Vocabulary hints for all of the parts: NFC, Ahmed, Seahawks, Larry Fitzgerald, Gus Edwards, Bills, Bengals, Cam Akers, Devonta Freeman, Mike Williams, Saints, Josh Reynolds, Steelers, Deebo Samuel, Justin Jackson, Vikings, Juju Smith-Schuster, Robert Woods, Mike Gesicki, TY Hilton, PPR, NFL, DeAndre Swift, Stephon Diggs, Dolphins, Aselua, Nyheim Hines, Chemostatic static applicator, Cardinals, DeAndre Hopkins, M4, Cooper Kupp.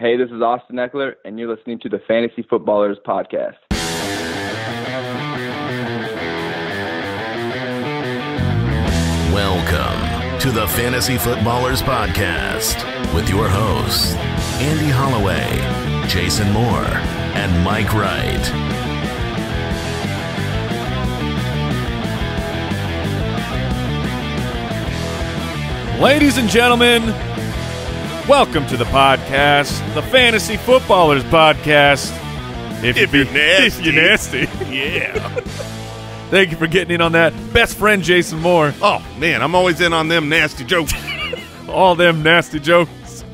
Hey, this is Austin Eckler, and you're listening to the Fantasy Footballers Podcast. Welcome to the Fantasy Footballers Podcast with your hosts, Andy Holloway, Jason Moore, and Mike Wright. Ladies and gentlemen, welcome to the podcast, the Fantasy Footballers Podcast. If you're nasty. Yeah. Thank you for getting in on that. Best friend, Jason Moore. Oh, man, I'm always in on them nasty jokes. All them nasty jokes.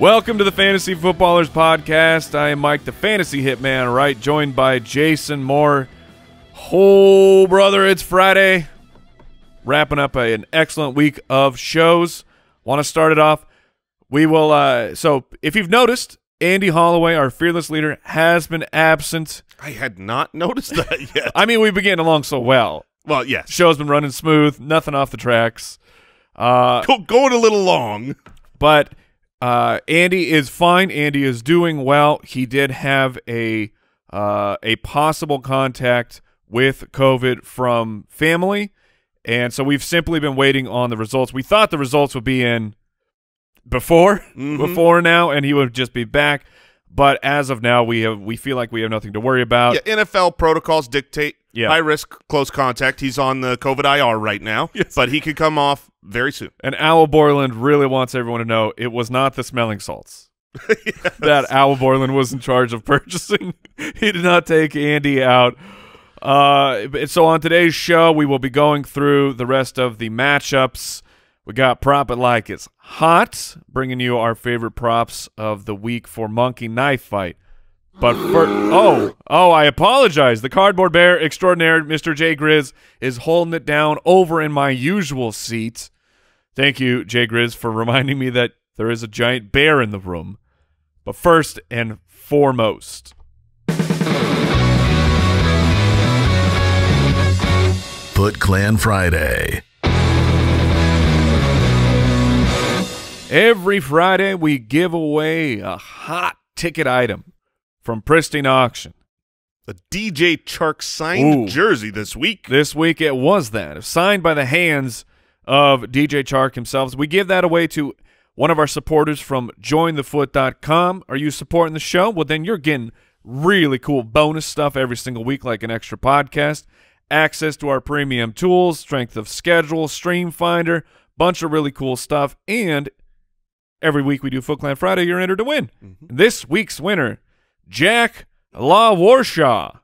Welcome to the Fantasy Footballers Podcast. I am Mike, the Fantasy Hitman, right, joined by Jason Moore. Oh, brother, it's Friday. Wrapping up an excellent week of shows. Want to start it off? We will. So, if you've noticed, Andy Holloway, our fearless leader, has been absent. I had not noticed that yet. I mean, we've been getting along so well. Well, yes. Show's been running smooth. Nothing off the tracks. Going a little long, but Andy is fine. Andy is doing well. He did have a possible contact with COVID from family. And so we've simply been waiting on the results. We thought the results would be in before now, and he would just be back. But as of now, we feel like we have nothing to worry about. Yeah, NFL protocols dictate high risk, close contact. He's on the COVID IR right now, yes, but he could come off very soon. And Al Borland really wants everyone to know it was not the smelling salts yes, that Al Borland was in charge of purchasing. He did not take Andy out. So on today's show, we will be going through the rest of the matchups. We got Prop It Like It's Hot, bringing you our favorite props of the week for Monkey Knife Fight. But first, I apologize. The Cardboard Bear Extraordinaire, Mr. J. Grizz, is holding it down over in my usual seat. Thank you, J. Grizz, for reminding me that there is a giant bear in the room. But first and foremost, Foot Clan Friday. Every Friday we give away a hot ticket item from Pristine Auction. A DJ Chark signed jersey this week. This week it was that. Signed by the hands of DJ Chark himself. We give that away to one of our supporters from jointhefoot.com. Are you supporting the show? Well, then you're getting really cool bonus stuff every single week, like an extra podcast, access to our premium tools, strength of schedule, stream finder, bunch of really cool stuff. And every week we do Foot Clan Friday, you're entered to win. This week's winner, Jack Law Warshaw.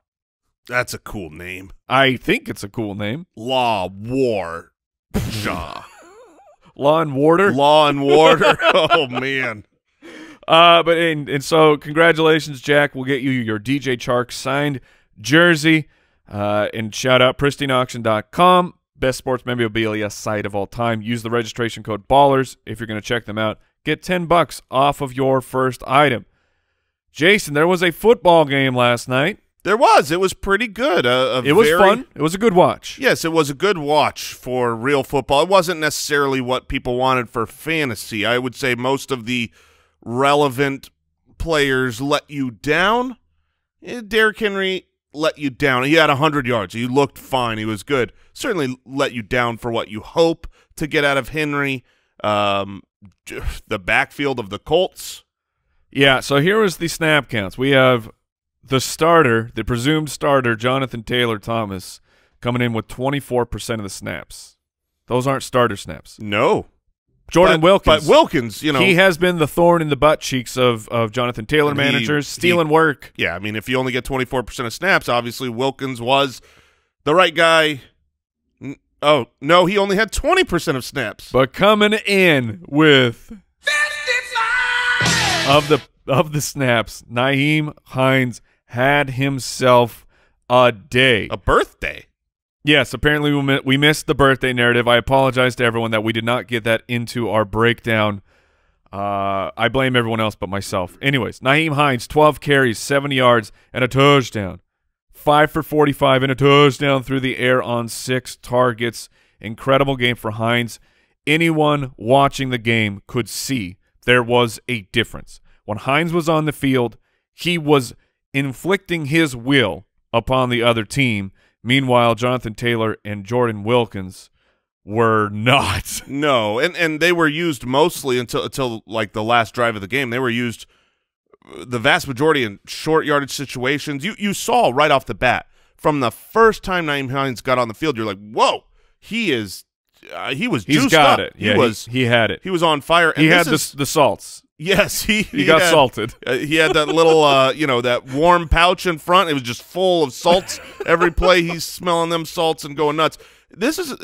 That's a cool name. I think it's a cool name. Law Warshaw. Law and Warder? Law and Warder. Oh, man. So congratulations, Jack. We'll get you your DJ Chark signed jersey. And shout out pristineauction.com, best sports memorabilia site of all time. Use the registration code BALLERS if you're going to check them out. Get $10 off of your first item. Jason, there was a football game last night. There was. It was pretty good. It was fun. It was a good watch. Yes, it was a good watch for real football. It wasn't necessarily what people wanted for fantasy. I would say most of the relevant players let you down. Derrick Henry let you down. He had 100 yards. He looked fine. He was good. Certainly let you down for what you hope to get out of Henry. The backfield of the Colts. Yeah, so here is the snap counts. We have the starter, the presumed starter, Jonathan Taylor Thomas, coming in with 24% of the snaps. Those aren't starter snaps. No. Jordan Wilkins. But Wilkins, you know. He has been the thorn in the butt cheeks of Jonathan Taylor managers, stealing work. Yeah, I mean, if you only get 24% of snaps, obviously Wilkins was the right guy. Oh, no, he only had 20% of snaps. But coming in with 55 of the snaps, Nyheim Hines had himself a day. A birthday. Yes, apparently we missed the birthday narrative. I apologize to everyone that we did not get that into our breakdown. I blame everyone else but myself. Anyways, Nyheim Hines, 12 carries, 70 yards, and a touchdown. 5 for 45 and a touchdown through the air on 6 targets. Incredible game for Hines. Anyone watching the game could see there was a difference. When Hines was on the field, he was inflicting his will upon the other team. Meanwhile, Jonathan Taylor and Jordan Wilkins were not. No, and they were used mostly until like the last drive of the game. They were used the vast majority in short yardage situations. You saw right off the bat from the first time Nyheim Hines got on the field, you're like, whoa, he was juiced up. He's got it. Yeah, he had it. He was on fire. And he had the salts. Yes, he got salted. He had that little, that warm pouch in front. It was just full of salts. Every play, he's smelling them salts and going nuts. This is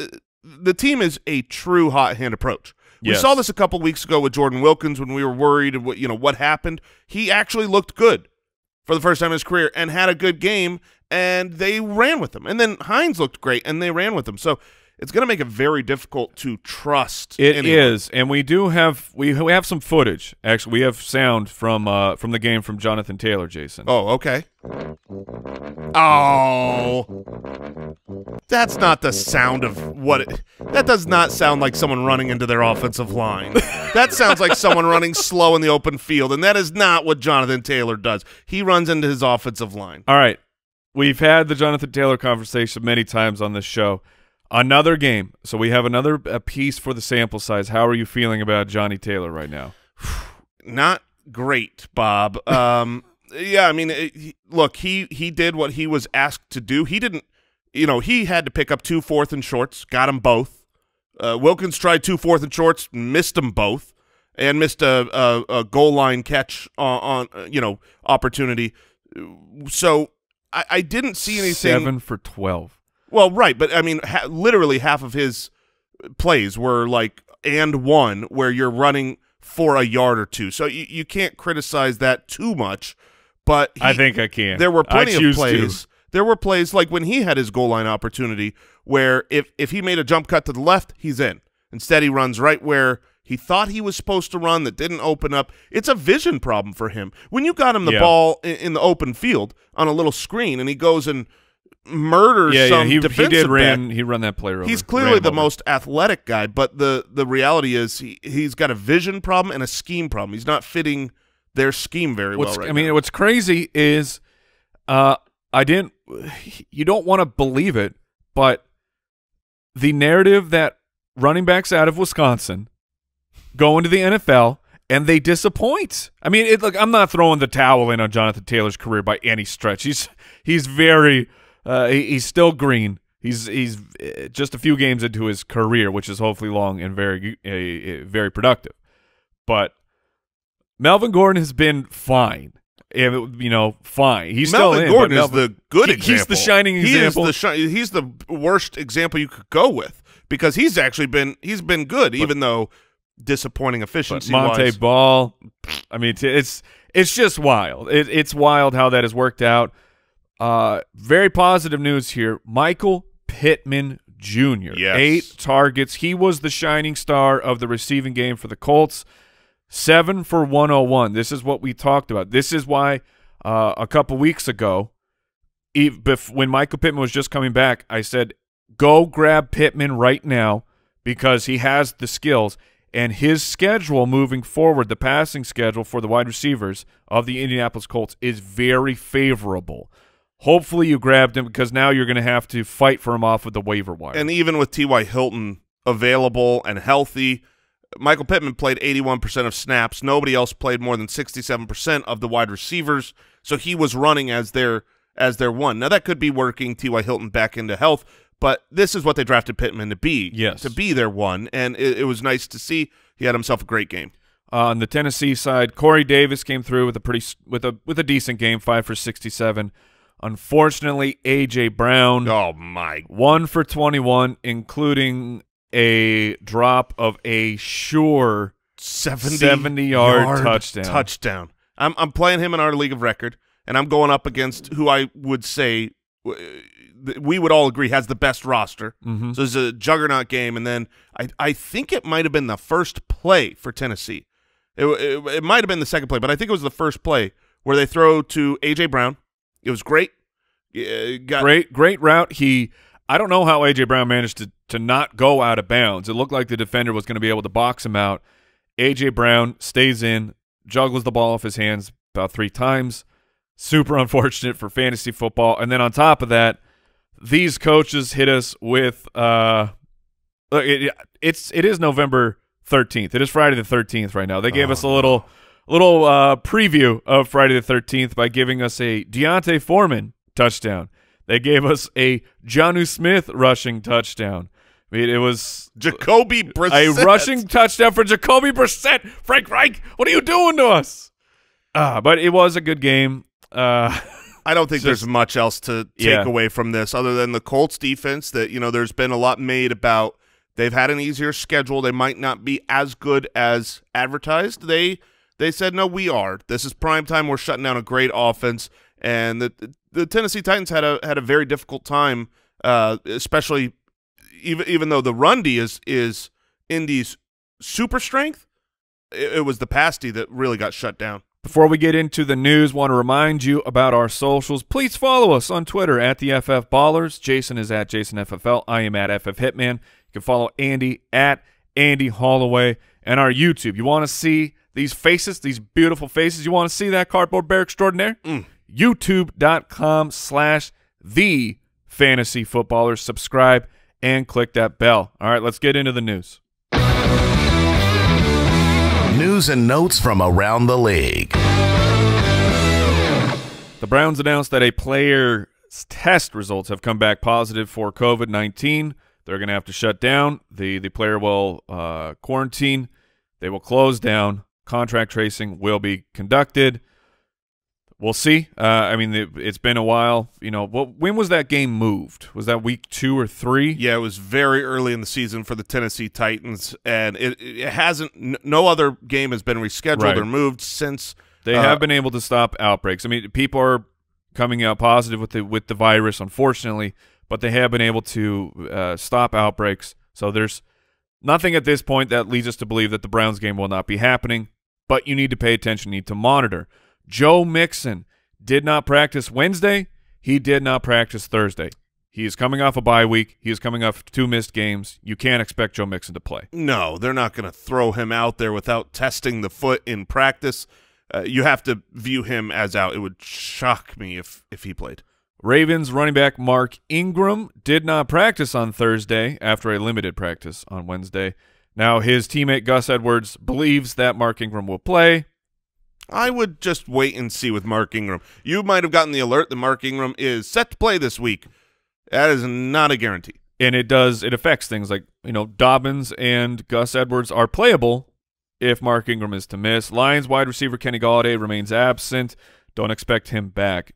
the team is a true hot hand approach. We saw this a couple weeks ago with Jordan Wilkins when we were worried of what happened. He actually looked good for the first time in his career and had a good game, and they ran with him. And then Hines looked great, and they ran with him. So it's going to make it very difficult to trust. It is, and we do have we have some footage. Actually, we have sound from the game from Jonathan Taylor, Jason. Oh, okay. Oh, that's not the sound of what. That does not sound like someone running into their offensive line. That sounds like someone running slow in the open field, and that is not what Jonathan Taylor does. He runs into his offensive line. All right, we've had the Jonathan Taylor conversation many times on this show. Another game. So we have a piece for the sample size. How are you feeling about Johnny Taylor right now? Not great, Bob. Yeah, I mean, look, he did what he was asked to do. He didn't, he had to pick up 2 fourth and shorts, got them both. Wilkins tried 2 fourth and shorts, missed them both, and missed a goal line catch on opportunity. So I didn't see anything. 7 for 12. Well, right, but I mean, literally half of his plays were like and one where you're running for a yard or two, so you can't criticize that too much. But I think I can. There were plenty of plays. There were plays like when he had his goal line opportunity where if he made a jump cut to the left, he's in. Instead, he runs right where he thought he was supposed to run. That didn't open up. It's a vision problem for him. When you got him the ball in the open field on a little screen and he goes and murders some defensive back. He ran that play over. He's clearly the most athletic guy, but the reality is he's got a vision problem and a scheme problem. He's not fitting their scheme very well right now. I mean, what's crazy is you don't want to believe it, but the narrative that running backs out of Wisconsin go into the NFL and they disappoint. I mean, look, I'm not throwing the towel in on Jonathan Taylor's career by any stretch. He's very he's still green. He's just a few games into his career, which is hopefully long and very productive. But Melvin Gordon has been fine. Fine. He's Melvin still in. Gordon Melvin Gordon is the good example. He's the shining example. He's the worst example you could go with because he's actually been good, even though disappointing efficiency. Monte Ball. I mean, it's just wild. It's wild how that has worked out. Very positive news here. Michael Pittman Jr. Yes. 8 targets. He was the shining star of the receiving game for the Colts. 7 for 101. This is what we talked about. This is why a couple weeks ago, when Michael Pittman was just coming back, I said, go grab Pittman right now because he has the skills. And his schedule moving forward, the passing schedule for the wide receivers of the Indianapolis Colts is very favorable. Hopefully you grabbed him because now you're going to have to fight for him off of the waiver wire. And even with TY Hilton available and healthy, Michael Pittman played 81% of snaps. Nobody else played more than 67% of the wide receivers, so he was running as their one. Now that could be working TY Hilton back into health, but this is what they drafted Pittman to be, to be their one, and it was nice to see. He had himself a great game. On the Tennessee side, Corey Davis came through with a decent game, 5 for 67. Unfortunately, A.J. Brown, 1 for 21, including a drop of a sure 70-yard touchdown. I'm playing him in our league of record, and I'm going up against who I would say we would all agree has the best roster. Mm-hmm. So it's a juggernaut game, and then I think it might have been the first play for Tennessee. It might have been the second play, but I think it was the first play where they throw to A.J. Brown. It was great. Great route. I don't know how A.J. Brown managed to not go out of bounds. It looked like the defender was going to be able to box him out. A.J. Brown stays in, juggles the ball off his hands about 3 times. Super unfortunate for fantasy football. And then on top of that, these coaches hit us with it is November 13th. It is Friday the 13th right now. They gave us a little preview of Friday the 13th by giving us a Deontay Foreman touchdown. They gave us a Jonnu Smith rushing touchdown. I mean, it was Jacoby Brissett. A rushing touchdown for Jacoby Brissett. Frank Reich, what are you doing to us? But it was a good game. I don't think there's much else to take away from this other than the Colts defense that, you know, there's been a lot made about. They've had an easier schedule. They might not be as good as advertised. They said, no, we are. This is prime time. We're shutting down a great offense. And the Tennessee Titans had a very difficult time, especially even though the run D is Indy's super strength, it was the pass D that really got shut down. Before we get into the news, want to remind you about our socials. Please follow us on Twitter at the FF Ballers. Jason is at JasonFFL. I am at FF Hitman. You can follow Andy at Andy Holloway and our YouTube. You want to see these faces, these beautiful faces? You want to see that cardboard bear extraordinaire? YouTube.com/TheFantasyFootballers. Subscribe and click that bell. All right, let's get into the news. News and notes from around the league. The Browns announced that a player's test results have come back positive for COVID-19. They're going to have to shut down. The player will quarantine. They will close down. Contract tracing will be conducted. We'll see. I mean, it's been a while. You know, when was that game moved? Was that week 2 or 3? Yeah, it was very early in the season for the Tennessee Titans, and it hasn't. No other game has been rescheduled or moved since. They have been able to stop outbreaks. I mean, people are coming out positive with the virus, unfortunately, but they have been able to stop outbreaks. So there's nothing at this point that leads us to believe that the Browns game will not be happening. But you need to pay attention. You need to monitor. Joe Mixon did not practice Wednesday. He did not practice Thursday. He is coming off a bye week. He is coming off 2 missed games. You can't expect Joe Mixon to play. No, they're not going to throw him out there without testing the foot in practice. You have to view him as out. It would shock me if he played. Ravens running back Mark Ingram did not practice on Thursday after a limited practice on Wednesday. Now his teammate Gus Edwards believes that Mark Ingram will play. I would just wait and see with Mark Ingram. You might have gotten the alert that Mark Ingram is set to play this week. That is not a guarantee. And it affects things like, you know, Dobbins and Gus Edwards are playable if Mark Ingram is to miss. Lions wide receiver Kenny Golladay remains absent. Don't expect him back.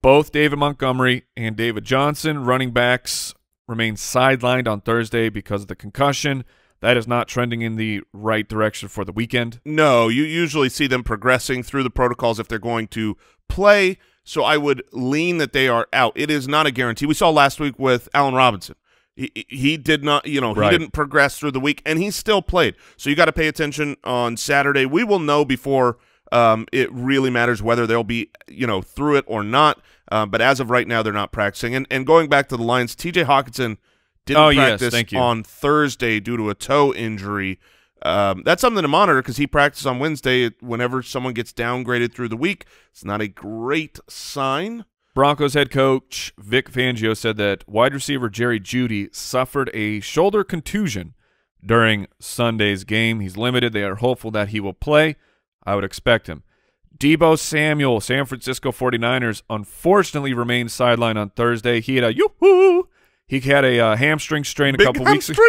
Both David Montgomery and David Johnson, running backs, remain sidelined on Thursday because of the concussion. That is not trending in the right direction for the weekend. No, you usually see them progressing through the protocols if they're going to play, so I would lean that they are out. It is not a guarantee. We saw last week with Allen Robinson. He did not, you know, he didn't progress through the week, and he still played. So you got to pay attention on Saturday. We will know before it really matters whether they'll be, you know, through it or not. But as of right now, they're not practicing. And going back to the Lions, T.J. Hockenson didn't practice on Thursday due to a toe injury. That's something to monitor because he practiced on Wednesday. Whenever someone gets downgraded through the week, it's not a great sign. Broncos head coach Vic Fangio said that wide receiver Jerry Jeudy suffered a shoulder contusion during Sunday's game. He's limited. They are hopeful that he will play. I would expect him. Deebo Samuel, San Francisco 49ers, unfortunately remained sidelined on Thursday. He had a yoo-hoo. He had a hamstring strain a couple weeks ago.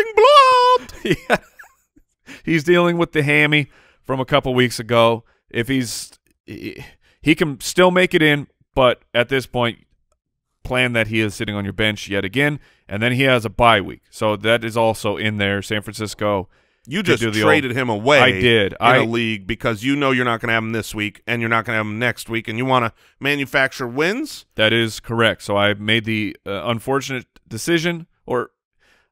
Big hamstring blood! He's dealing with the hammy from a couple weeks ago. If he can still make it in, but at this point, plan that he is sitting on your bench yet again, and then he has a bye week. So that is also in there. San Francisco. You just traded him away. I did. In a league because you know you're not going to have him this week and you're not going to have him next week, and you want to manufacture wins? That is correct. So I made the unfortunate decision, or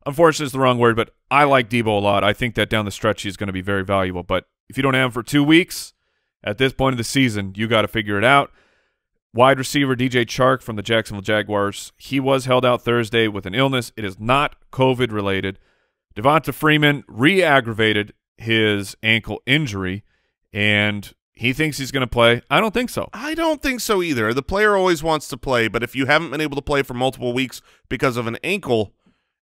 unfortunate is the wrong word, but I like Deebo a lot. I think that down the stretch he's going to be very valuable. But if you don't have him for 2 weeks, at this point of the season, you got to figure it out. Wide receiver DJ Chark from the Jacksonville Jaguars, he was held out Thursday with an illness. It is not COVID-related. Devonta Freeman re-aggravated his ankle injury, and he thinks he's going to play. I don't think so. I don't think so either. The player always wants to play, but if you haven't been able to play for multiple weeks because of an ankle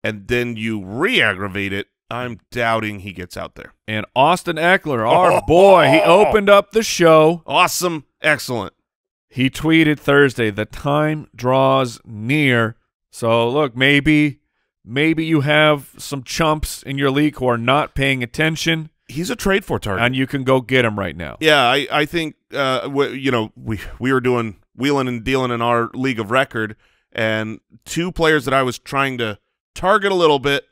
and then you re-aggravate it, I'm doubting he gets out there. And Austin Eckler, our boy, he opened up the show. Awesome. Excellent. He tweeted Thursday, the time draws near. So, look, maybe you have some chumps in your league who are not paying attention. He's a trade for target. And you can go get him right now. Yeah, I think, you know, we were doing wheeling and dealing in our league of record, and two players that I was trying to target a little bit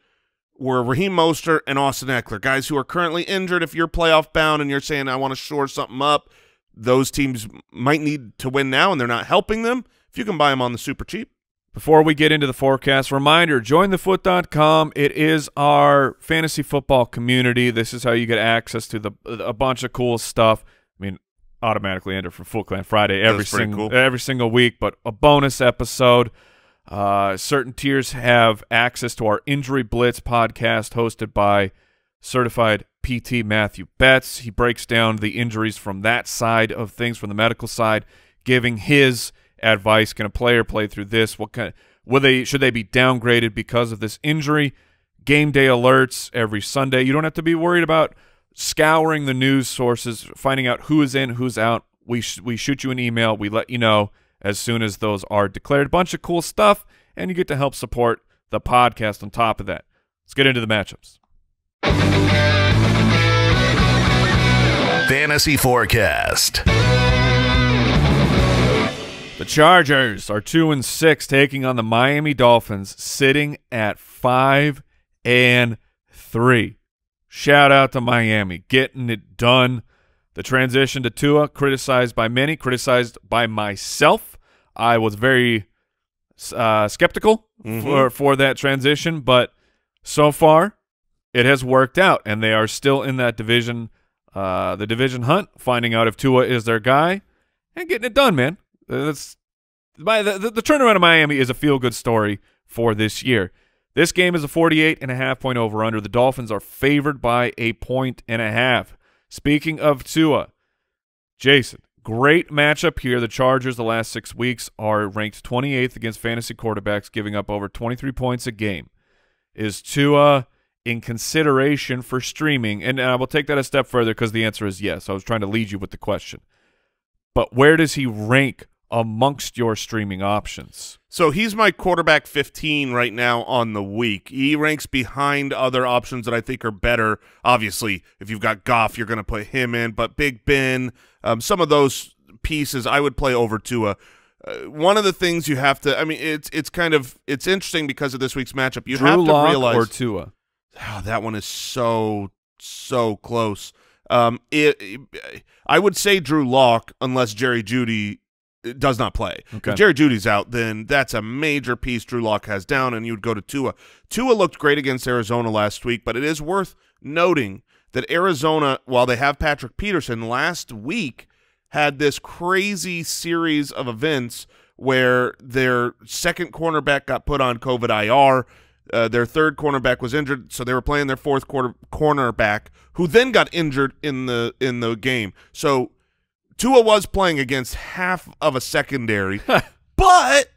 were Raheem Mostert and Austin Eckler, guys who are currently injured. If you're playoff bound and you're saying, I want to shore something up, those teams might need to win now, and they're not helping them. If you can buy them on the super cheap. Before we get into the forecast, reminder, jointhefoot.com. It is our fantasy football community. This is how you get access to a bunch of cool stuff. I mean, automatically enter for Foot Clan Friday every single week, but a bonus episode. Certain tiers have access to our Injury Blitz podcast hosted by certified PT Matthew Betts. He breaks down the injuries from that side of things, from the medical side, giving his advice. Can a player play through this? What kind of, should they be downgraded because of this injury? Game day alerts every Sunday. You don't have to be worried about scouring the news sources, finding out who is in, who's out. We shoot you an email. We let you know as soon as those are declared. A bunch of cool stuff, and you get to help support the podcast on top of that. Let's get into the matchups. Fantasy Forecast. The Chargers are 2-6, taking on the Miami Dolphins, sitting at 5-3. Shout out to Miami, getting it done. The transition to Tua, criticized by many, criticized by myself. I was very skeptical for that transition, but so far it has worked out, and they are still in that division, the division hunt, finding out if Tua is their guy and getting it done, man. That's the turnaround of Miami is a feel-good story for this year. This game is a 48.5-point over-under. The Dolphins are favored by 1.5. Speaking of Tua, Jason, great matchup here. The Chargers the last 6 weeks are ranked 28th against fantasy quarterbacks, giving up over 23 points a game. Is Tua in consideration for streaming? And I will take that a step further because the answer is yes. I was trying to lead you with the question. But where does he rank amongst your streaming options? So he's my quarterback 15 right now on the week. He ranks behind other options that I think are better. Obviously, if you've got Goff, you're going to put him in. But Big Ben, some of those pieces I would play over Tua. One of the things you have to – I mean, it's interesting because of this week's matchup. You have to realize – Drew Lock or Tua? Oh, that one is so close. I would say Drew Lock unless Jerry Jeudy – does not play. Okay. If Jerry Jeudy's out, then that's a major piece Drew Lock has down, and you would go to Tua. Tua looked great against Arizona last week, but it is worth noting that Arizona, while they have Patrick Peterson, last week had this crazy series of events where their second cornerback got put on COVID IR, their third cornerback was injured, so they were playing their fourth cornerback, who then got injured in the game. So Tua was playing against half of a secondary, but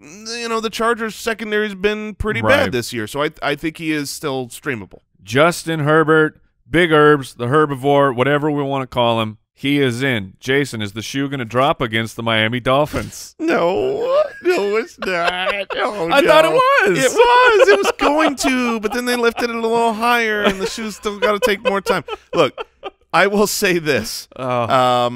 you know the Chargers' secondary's been pretty bad this year, so I think he is still streamable. Justin Herbert, Big Herbs, the herbivore, whatever we want to call him, he is in. Jason, is the shoe going to drop against the Miami Dolphins? No, it's not. Oh, I thought it was. It was. It was going to, but then they lifted it a little higher, and the shoe's still got to take more time. Look. I will say this. The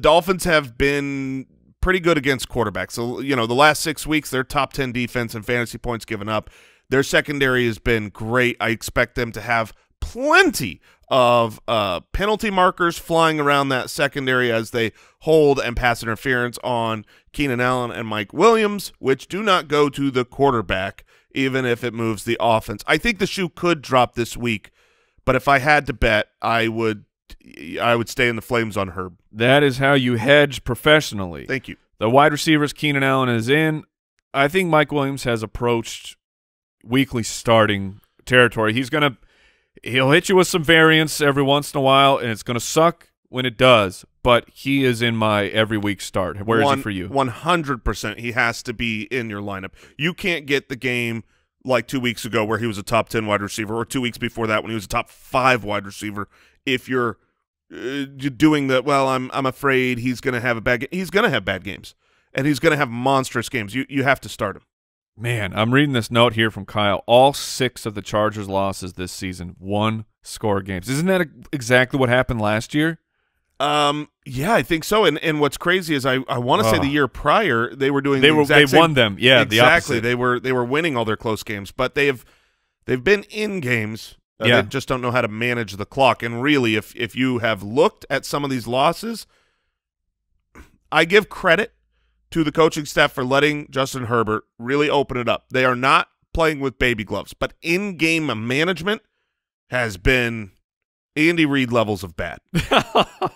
Dolphins have been pretty good against quarterbacks. So, you know, the last 6 weeks, their top 10 defense and fantasy points given up. Their secondary has been great. I expect them to have plenty of penalty markers flying around that secondary as they hold and pass interference on Keenan Allen and Mike Williams, which do not go to the quarterback, even if it moves the offense. I think the shoe could drop this week, but if I had to bet, I would stay in the flames on Herb. That is how you hedge professionally. Thank you. The wide receivers, Keenan Allen is in. I think Mike Williams has approached weekly starting territory. He's going to – he'll hit you with some variance every once in a while, and it's going to suck when it does. But he is in my every week start. Where is he for you? 100%. He has to be in your lineup. You can't get the game like 2 weeks ago where he was a top 10 wide receiver, or 2 weeks before that when he was a top 5 wide receiver. If you're doing that, well, I'm afraid he's going to have a bad game. He's going to have bad games, and he's going to have monstrous games. You have to start him. Man, I'm reading this note here from Kyle. All 6 of the Chargers' losses this season, 1-score games. Isn't that exactly what happened last year? Yeah, I think so. And what's crazy is I want to say the year prior they were doing they won them. Yeah, exactly. The they were winning all their close games, but they've been in games. They just don't know how to manage the clock. And really, if you have looked at some of these losses, I give credit to the coaching staff for letting Justin Herbert really open it up. They are not playing with baby gloves, but in-game management has been Andy Reid levels of bad.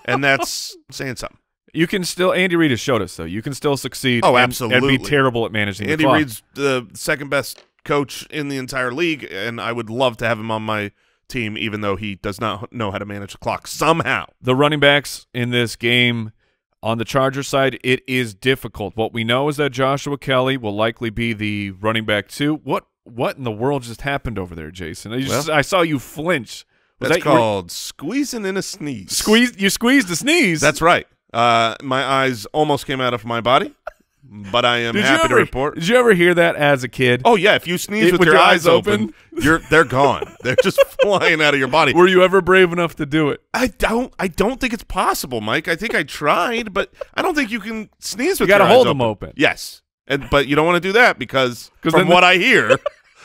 And that's saying something. You can still – Andy Reid has showed us, though. You can still succeed and be terrible at managing the clock. Andy Reid's the second-best coach in the entire league, and I would love to have him on my team, even though he does not know how to manage the clock somehow. The running backs in this game – on the Chargers side, it is difficult. What we know is that Joshua Kelly will likely be the running back too. What in the world just happened over there, Jason? I saw you flinch. That's called squeezing in a sneeze. You squeezed a sneeze. That's right. My eyes almost came out of my body, but I am happy to report. Did you ever hear that as a kid? Oh yeah, if you sneeze with your eyes open, they're gone. They're just flying out of your body. Were you ever brave enough to do it? I don't think it's possible, Mike. I think I tried, but I don't think you can sneeze with your eyes open. You got to hold them open. Yes. But you don't want to do that because from what I hear,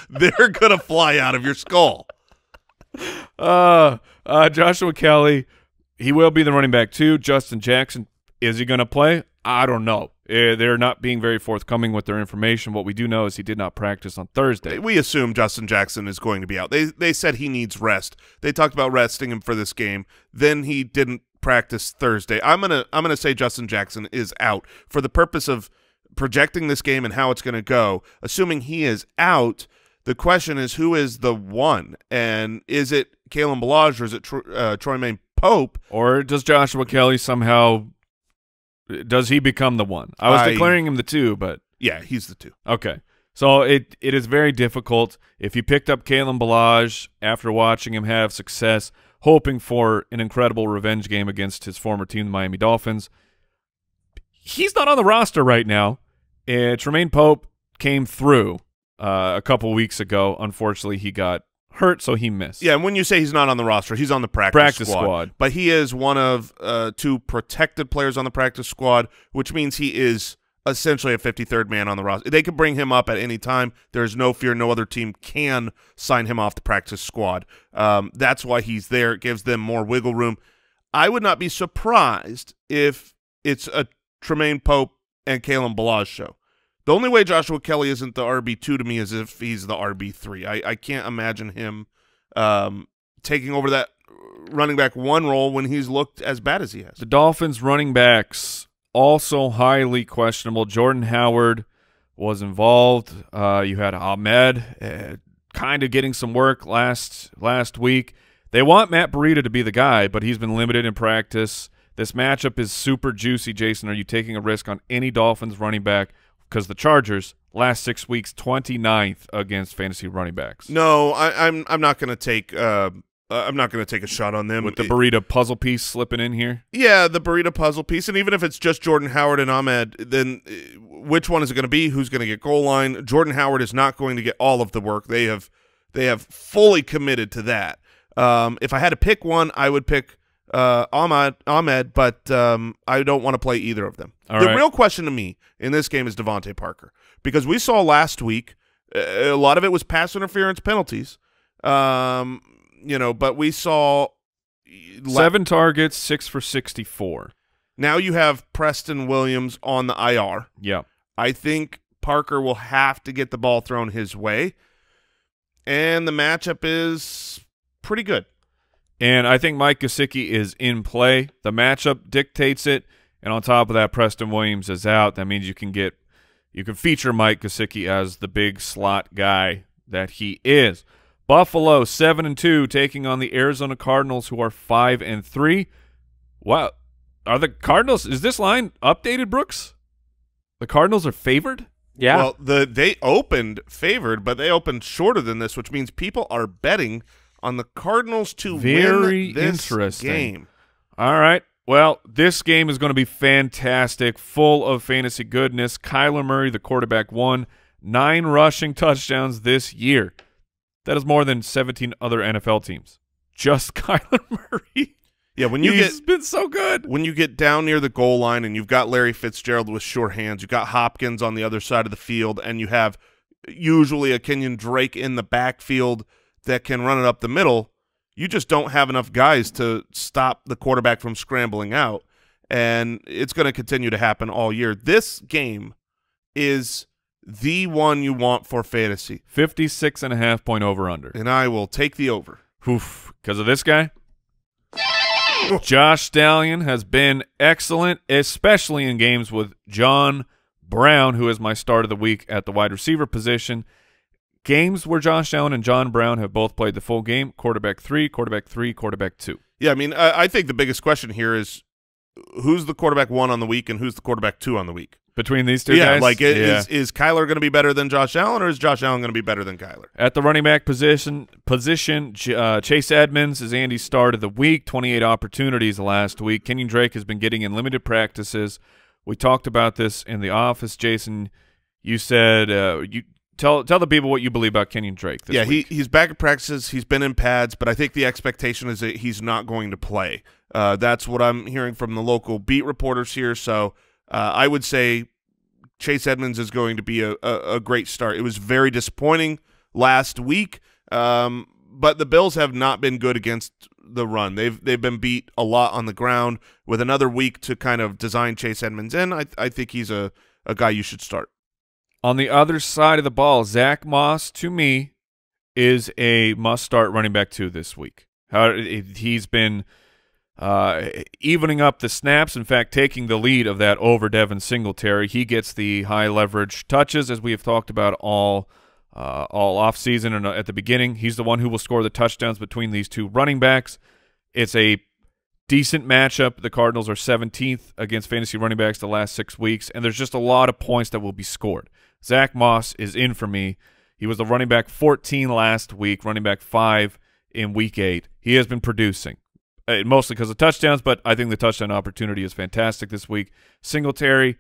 they're going to fly out of your skull. Joshua Kelly, he will be the running back too. Justin Jackson, is he going to play? I don't know. They're not being very forthcoming with their information. What we do know is he did not practice on Thursday. We assume Justin Jackson is going to be out. They said he needs rest. They talked about resting him for this game. Then he didn't practice Thursday. I'm gonna say Justin Jackson is out for the purpose of projecting this game and how it's gonna go. Assuming he is out, the question is who is the one, and is it Kalen Ballage or is it Tremaine Pope, or does Joshua Kelly somehow? Does he become the one? I was declaring him the two, but... Yeah, he's the two. Okay. So it is very difficult. If you picked up Kalen Ballage after watching him have success, hoping for an incredible revenge game against his former team, the Miami Dolphins, he's not on the roster right now. Tremaine Pope came through a couple weeks ago. Unfortunately, he got hurt, so he missed. Yeah, and when you say he's not on the roster, he's on the practice squad. But he is one of 2 protected players on the practice squad, which means he is essentially a 53rd man on the roster. They could bring him up at any time. There's no fear. No other team can sign him off the practice squad. That's why he's there. It gives them more wiggle room. I would not be surprised if it's a Tremaine Pope and Kalen Ballage show. The only way Joshua Kelly isn't the RB2 to me is if he's the RB3. I can't imagine him taking over that running back one role when he's looked as bad as he has. The Dolphins running backs also highly questionable. Jordan Howard was involved. You had Ahmed kind of getting some work last week. They want Matt Breida to be the guy, but he's been limited in practice. This matchup is super juicy. Jason, are you taking a risk on any Dolphins running back? Because the Chargers last 6 weeks 29th against fantasy running backs. No, I'm not going to take a shot on them with the burrito puzzle piece slipping in here. Yeah, the burrito puzzle piece, and even if it's just Jordan Howard and Ahmed, then which one is it going to be? Who's going to get goal line? Jordan Howard is not going to get all of the work. They have fully committed to that. If I had to pick one, I would pick Ahmed, but I don't want to play either of them. The real question to me in this game is Devontae Parker, because we saw last week a lot of it was pass interference penalties, but we saw 7 targets, 6 for 64. Now you have Preston Williams on the IR. Yeah, I think Parker will have to get the ball thrown his way, and the matchup is pretty good. And I think Mike Gesicki is in play. The matchup dictates it, and on top of that, Preston Williams is out. That means you can feature Mike Gesicki as the big slot guy that he is. Buffalo 7-2 taking on the Arizona Cardinals, who are 5-3. Wow, are the Cardinals? Is this line updated, Brooks? The Cardinals are favored. Yeah. Well, they opened favored, but they opened shorter than this, which means people are betting on the Cardinals to win this game. All right. Well, this game is going to be fantastic, full of fantasy goodness. Kyler Murray, the quarterback, won 9 rushing touchdowns this year. That is more than 17 other NFL teams. Just Kyler Murray. Yeah, when you he's been so good. When you get down near the goal line and you've got Larry Fitzgerald with sure hands, you've got Hopkins on the other side of the field, and you have usually a Kenyon Drake in the backfield that can run it up the middle, you just don't have enough guys to stop the quarterback from scrambling out, and it's going to continue to happen all year. This game is the one you want for fantasy. 56.5-point over-under. And I will take the over. Oof, because of this guy? Josh Stallion has been excellent, especially in games with John Brown, who is my start of the week at the wide receiver position. Games where Josh Allen and John Brown have both played the full game, quarterback 3, quarterback 3, quarterback 2. Yeah, I mean, I think the biggest question here is who's the quarterback 1 on the week and who's the quarterback 2 on the week? Between these two guys? Like, is Kyler going to be better than Josh Allen, or is Josh Allen going to be better than Kyler? At the running back position, Chase Edmonds is Andy's start of the week, 28 opportunities last week. Kenyon Drake has been getting in limited practices. We talked about this in the office. Jason, you said Tell the people what you believe about Kenyon Drake this week. He's back at practices. He's been in pads, but I think the expectation is that he's not going to play. That's what I'm hearing from the local beat reporters here. So I would say Chase Edmonds is going to be a great start. It was very disappointing last week, but the Bills have not been good against the run. They've been beat a lot on the ground. With another week to kind of design Chase Edmonds in, I think he's a guy you should start. On the other side of the ball, Zach Moss, to me, is a must-start running back 2 this week. He's been evening up the snaps, in fact, taking the lead of that over Devin Singletary. He gets the high-leverage touches, as we have talked about all offseason and at the beginning. He's the one who will score the touchdowns between these two running backs. It's a decent matchup. The Cardinals are 17th against fantasy running backs the last 6 weeks, and there's just a lot of points that will be scored. Zach Moss is in for me. He was the running back 14 last week, running back 5 in week 8. He has been producing, mostly because of touchdowns, but I think the touchdown opportunity is fantastic this week. Singletary,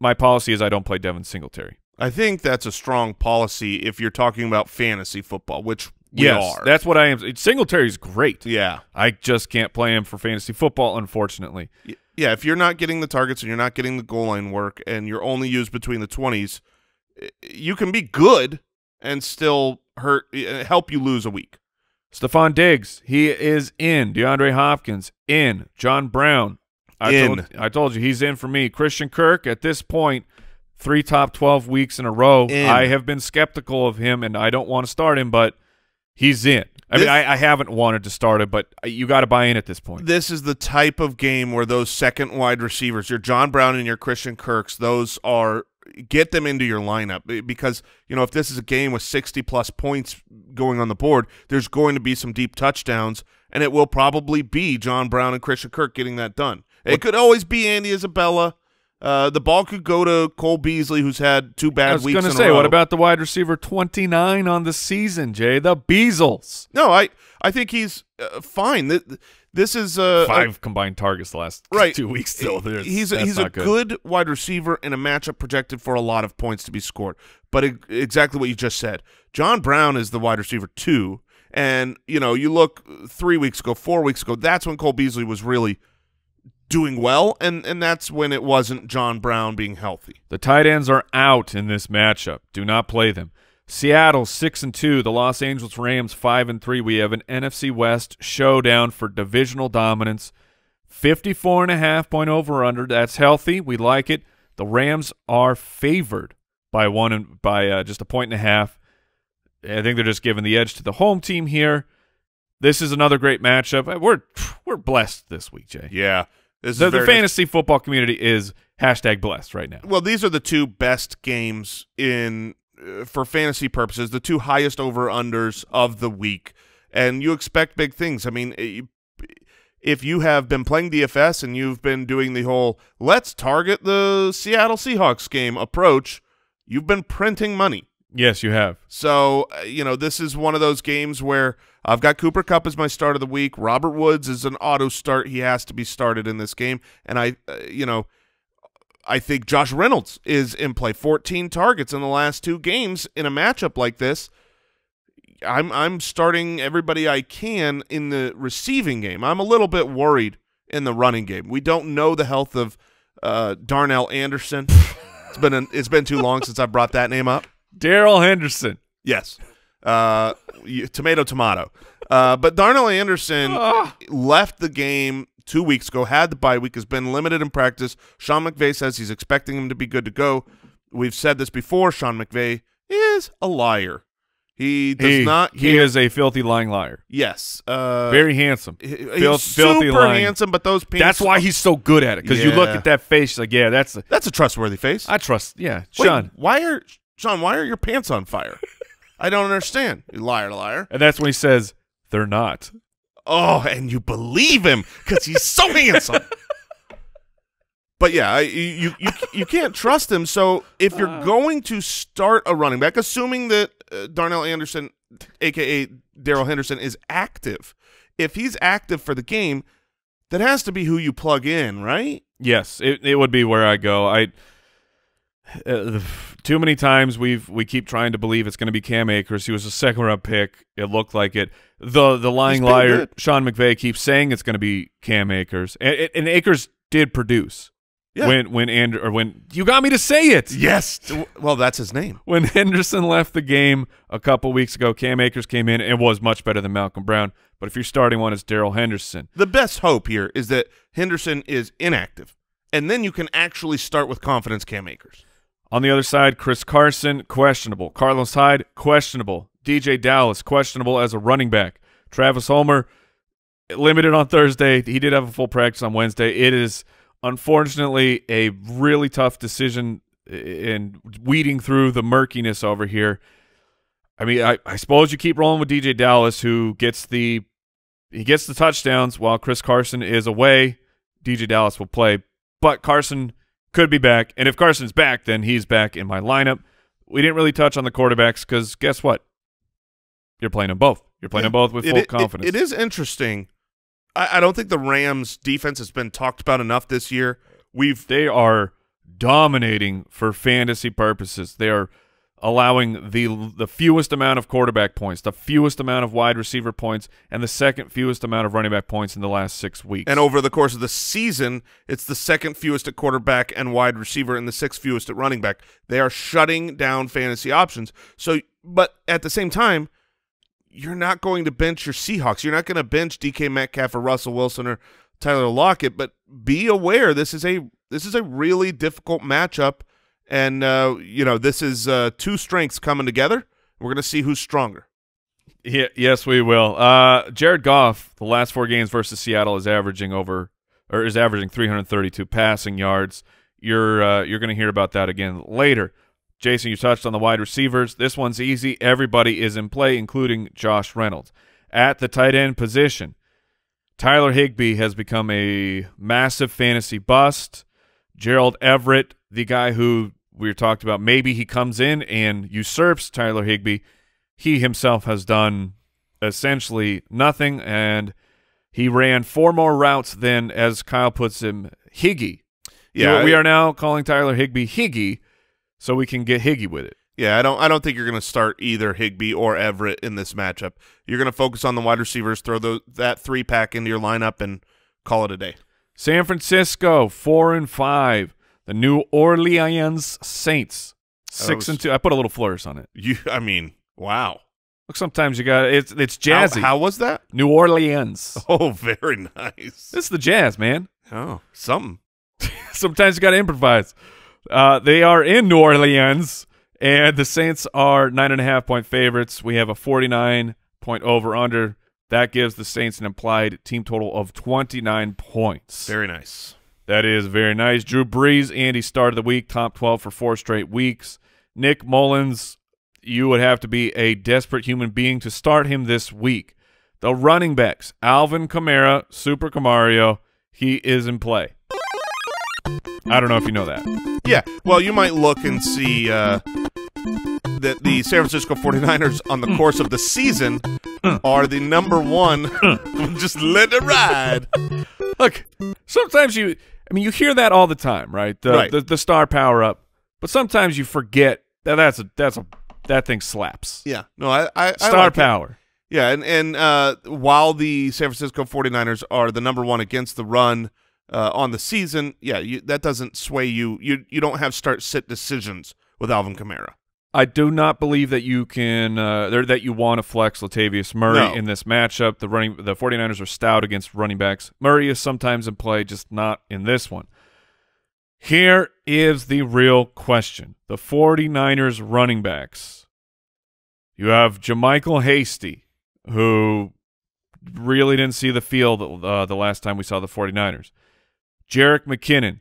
my policy is I don't play Devin Singletary. I think that's a strong policy if you're talking about fantasy football, which we are. That's what I am. Singletary's great. Yeah. I just can't play him for fantasy football, unfortunately. Yeah, if you're not getting the targets and you're not getting the goal line work and you're only used between the 20s, you can be good and still help you lose a week. Stephon Diggs, he is in. DeAndre Hopkins, in. John Brown, I told you, he's in for me. Christian Kirk, at this point, 3 top 12 weeks in a row. In. I have been skeptical of him, and I don't want to start him, but he's in. I mean, I haven't wanted to start it, but you got to buy in at this point. This is the type of game where those second wide receivers, your John Brown and your Christian Kirks, those are get them into your lineup, because if this is a game with 60-plus points going on the board, there's going to be some deep touchdowns, and it will probably be John Brown and Christian Kirk getting that done. It could always be Andy Isabella. The ball could go to Cole Beasley, who's had 2 bad weeks in a row. I was going to say, what about the wide receiver 29 on the season, Jay? The Beazles. No, I think he's fine. This is 5 combined targets the last 2 weeks. Still, he's a good wide receiver in a matchup projected for a lot of points to be scored. But exactly what you just said, John Brown is the wide receiver 2, and you look 3 weeks ago, 4 weeks ago, that's when Cole Beasley was really doing well, and that's when it wasn't John Brown being healthy. The tight ends are out in this matchup. Do not play them. Seattle 6-2, the Los Angeles Rams 5-3. We have an NFC West showdown for divisional dominance. 54.5-point over/under. That's healthy. We like it. The Rams are favored by just a 1.5 points. I think they're just giving the edge to the home team here. This is another great matchup. We're blessed this week, Jay. Yeah. The fantasy football community is #blessed right now. Well, these are the 2 best games in for fantasy purposes, the two highest over-unders of the week. And you expect big things. I mean, if you have been playing DFS and you've been doing the whole let's target the Seattle Seahawks game approach, you've been printing money. Yes, you have. So, you know, this is one of those games where I've got Cooper Kupp as my start of the week. Robert Woods is an auto start. He has to be started in this game. And I think Josh Reynolds is in play. 14 targets in the last two games in a matchup like this. I'm starting everybody I can in the receiving game. I'm a little bit worried in the running game. We don't know the health of Darnell Anderson. It's been too long since I brought that name up. Darrell Henderson. Yes. Tomato, tomato. But Darnell Anderson left the game 2 weeks ago, had the bye week, has been limited in practice. Sean McVay says he's expecting him to be good to go. We've said this before. Sean McVay is a liar. He does not care. He is a filthy, lying liar. Yes. Very handsome. He's super handsome, but those pants. That's why he's so good at it, because you look at that face, like, yeah, that's a trustworthy face. I trust, yeah. Sean, why are your pants on fire? I don't understand. You liar, liar. And that's when he says, they're not. Oh, and you believe him because he's so handsome. But, yeah, you can't trust him. So if you're going to start a running back, assuming that Darnell Anderson, a.k.a. Darrell Henderson, is active, if he's active for the game, that has to be who you plug in, right? Yes, it would be where I go. Too many times we keep trying to believe it's going to be Cam Akers. He was a second-round pick. It looked like it. The lying liar, Sean McVay, keeps saying it's going to be Cam Akers, and Akers did produce. Yeah. When you got me to say it. Yes. Well, that's his name. When Henderson left the game a couple weeks ago, Cam Akers came in and was much better than Malcolm Brown. But if you're starting one, it's Darrell Henderson. The best hope here is that Henderson is inactive, and then you can actually start with confidence Cam Akers. On the other side, Chris Carson, questionable. Carlos Hyde, questionable. DJ Dallas, questionable as a running back. Travis Homer, limited on Thursday. He did have a full practice on Wednesday. It is, unfortunately, a really tough decision in weeding through the murkiness over here. I mean, I suppose you keep rolling with DJ Dallas, who gets the touchdowns while Chris Carson is away. DJ Dallas will play, but Carson could be back, and if Carson's back, then he's back in my lineup. We didn't really touch on the quarterbacks because guess what? You're playing them both. You're playing them both with full confidence. It is interesting. I don't think the Rams' defense has been talked about enough this year. They are dominating for fantasy purposes. They are allowing the fewest amount of quarterback points, the fewest amount of wide receiver points, and the second fewest amount of running back points in the last 6 weeks. And over the course of the season, it's the second fewest at quarterback and wide receiver and the sixth fewest at running back. They are shutting down fantasy options. So, but at the same time, you're not going to bench your Seahawks. You're not going to bench DK Metcalf or Russell Wilson or Tyler Lockett, but be aware this is a really difficult matchup. And, you know, this is two strengths coming together. We're going to see who's stronger. Yeah, yes, we will. Jared Goff, the last four games versus Seattle, is averaging 332 passing yards. You're going to hear about that again later. Jason, you touched on the wide receivers. This one's easy. Everybody is in play, including Josh Reynolds. At the tight end position, Tyler Higbee has become a massive fantasy bust. Gerald Everett, the guy who we talked about, maybe he comes in and usurps Tyler Higbee. He himself has done essentially nothing, and he ran four more routes than, as Kyle puts him, Higgy. Yeah, we are now calling Tyler Higbee Higgy, so we can get Higgy with it. Yeah, I don't think you're going to start either Higbee or Everett in this matchup. You're going to focus on the wide receivers, throw that three-pack into your lineup, and call it a day. San Francisco, 4-5. The New Orleans Saints, 6-2. I put a little flourish on it. I mean, wow. Look, sometimes you got it's jazzy. How was that? New Orleans. Oh, very nice. This is the jazz, man. Oh, something. Sometimes you got to improvise. They are in New Orleans, and the Saints are 9.5-point favorites. We have a 49-point over-under. That gives the Saints an implied team total of 29 points. Very nice. That is very nice. Drew Brees, Andy, start of the week, top 12 for 4 straight weeks. Nick Mullins, you would have to be a desperate human being to start him this week. The running backs, Alvin Kamara, Super Kamario, he is in play. I don't know if you know that. Yeah, well, you might look and see that the San Francisco 49ers on the course of the season are the #1. Just let it ride. Look, sometimes you – I mean, you hear that all the time, right? The star power-up. But sometimes you forget that that thing slaps. Yeah. No, I like star power. Yeah, and while the San Francisco 49ers are the #1 against the run on the season, yeah, that doesn't sway you. You don't have start-sit decisions with Alvin Kamara. I do not believe that you can that you want to flex Latavius Murray in this matchup. The 49ers are stout against running backs. Murray is sometimes in play, just not in this one. Here is the real question. The 49ers running backs. You have Jermichael Hasty, who really didn't see the field the last time we saw the 49ers. Jerick McKinnon.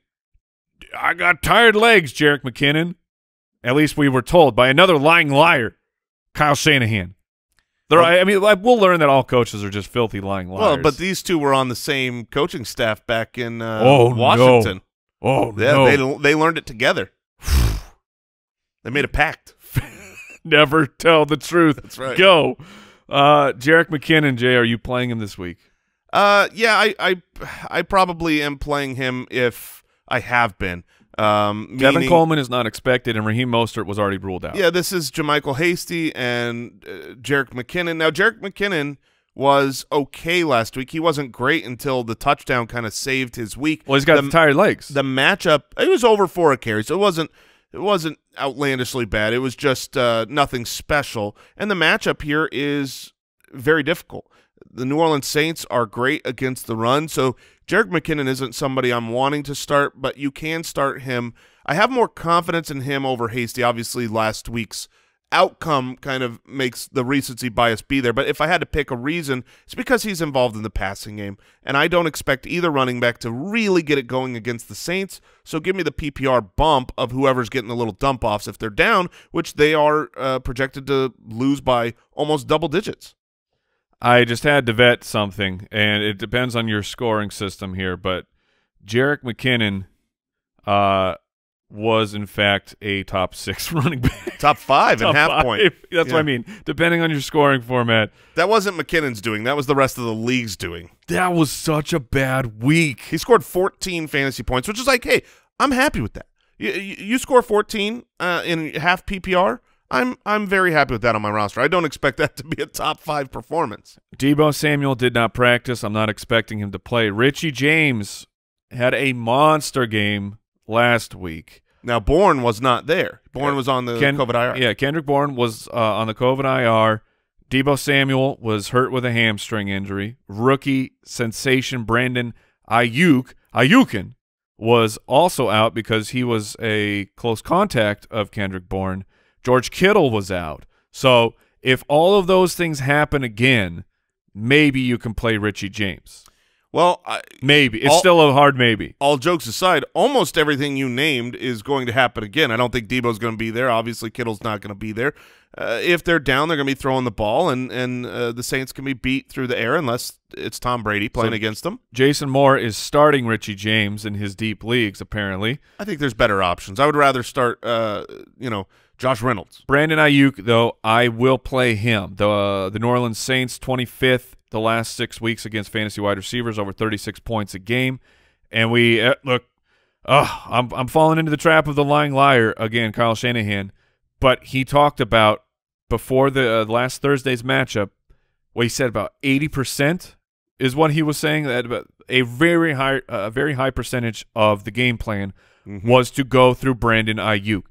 I got tired legs, Jerick McKinnon. At least we were told by another lying liar, Kyle Shanahan. I mean, we'll learn that all coaches are just filthy lying liars. Well, but these two were on the same coaching staff back in Washington. No. Oh, yeah, no. They learned it together. They made a pact. Never tell the truth. That's right. Go. Jerick McKinnon, Jay, are you playing him this week? Yeah, I probably am playing him if I have been. Kevin Coleman is not expected, and Raheem Mostert was already ruled out. Yeah, this is Jermichael Hasty and Jerick McKinnon. Now, Jerick McKinnon was okay last week. He wasn't great until the touchdown kind of saved his week. Well, he's got the tired legs. The matchup, it was over 4 carries, so it wasn't outlandishly bad. It was just nothing special. And the matchup here is very difficult. The New Orleans Saints are great against the run, so Jerick McKinnon isn't somebody I'm wanting to start, but you can start him. I have more confidence in him over Hasty. Obviously, last week's outcome kind of makes the recency bias be there, but if I had to pick a reason, it's because he's involved in the passing game, and I don't expect either running back to really get it going against the Saints, so give me the PPR bump of whoever's getting the little dump-offs if they're down, which they are projected to lose by almost double digits. I just had to vet something, and it depends on your scoring system here, but Jerick McKinnon was, in fact, a top 6 running back. Top 5 in half point. That's what I mean. Depending on your scoring format. That wasn't McKinnon's doing. That was the rest of the league's doing. That was such a bad week. He scored 14 fantasy points, which is like, hey, I'm happy with that. You score 14 in half PPR. I'm very happy with that on my roster. I don't expect that to be a top 5 performance. Deebo Samuel did not practice. I'm not expecting him to play. Richie James had a monster game last week. Now, Bourne was not there. Bourne was on the COVID IR. Yeah, Kendrick Bourne was on the COVID IR. Deebo Samuel was hurt with a hamstring injury. Rookie sensation Brandon Ayukin was also out because he was a close contact of Kendrick Bourne. George Kittle was out. So if all of those things happen again, maybe you can play Richie James. Well, maybe. It's still a hard maybe. All jokes aside, almost everything you named is going to happen again. I don't think Deebo's going to be there. Obviously, Kittle's not going to be there. If they're down, they're going to be throwing the ball, and the Saints can be beat through the air unless it's Tom Brady playing against them. Jason Moore is starting Richie James in his deep leagues, apparently. I think there's better options. I would rather start, Josh Reynolds. Brandon Ayuk, though, I will play him. The New Orleans Saints, 25th the last 6 weeks against fantasy wide receivers, over 36 points a game. And we look, I'm falling into the trap of the lying liar again, Kyle Shanahan. But he talked about before the last Thursday's matchup, what he said about 80% is what he was saying, that about a very high percentage of the game plan was to go through Brandon Ayuk.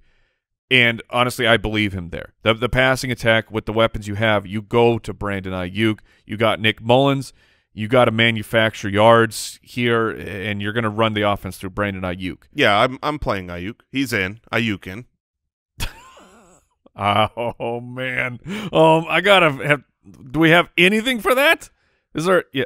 And honestly, I believe him there. The passing attack with the weapons you have, you go to Brandon Ayuk. You got Nick Mullins. You got to manufacture yards here, and you're going to run the offense through Brandon Ayuk. Yeah, I'm playing Ayuk. He's in. Ayuk in. Oh man. I gotta have. Do we have anything for that? Is there? Yeah.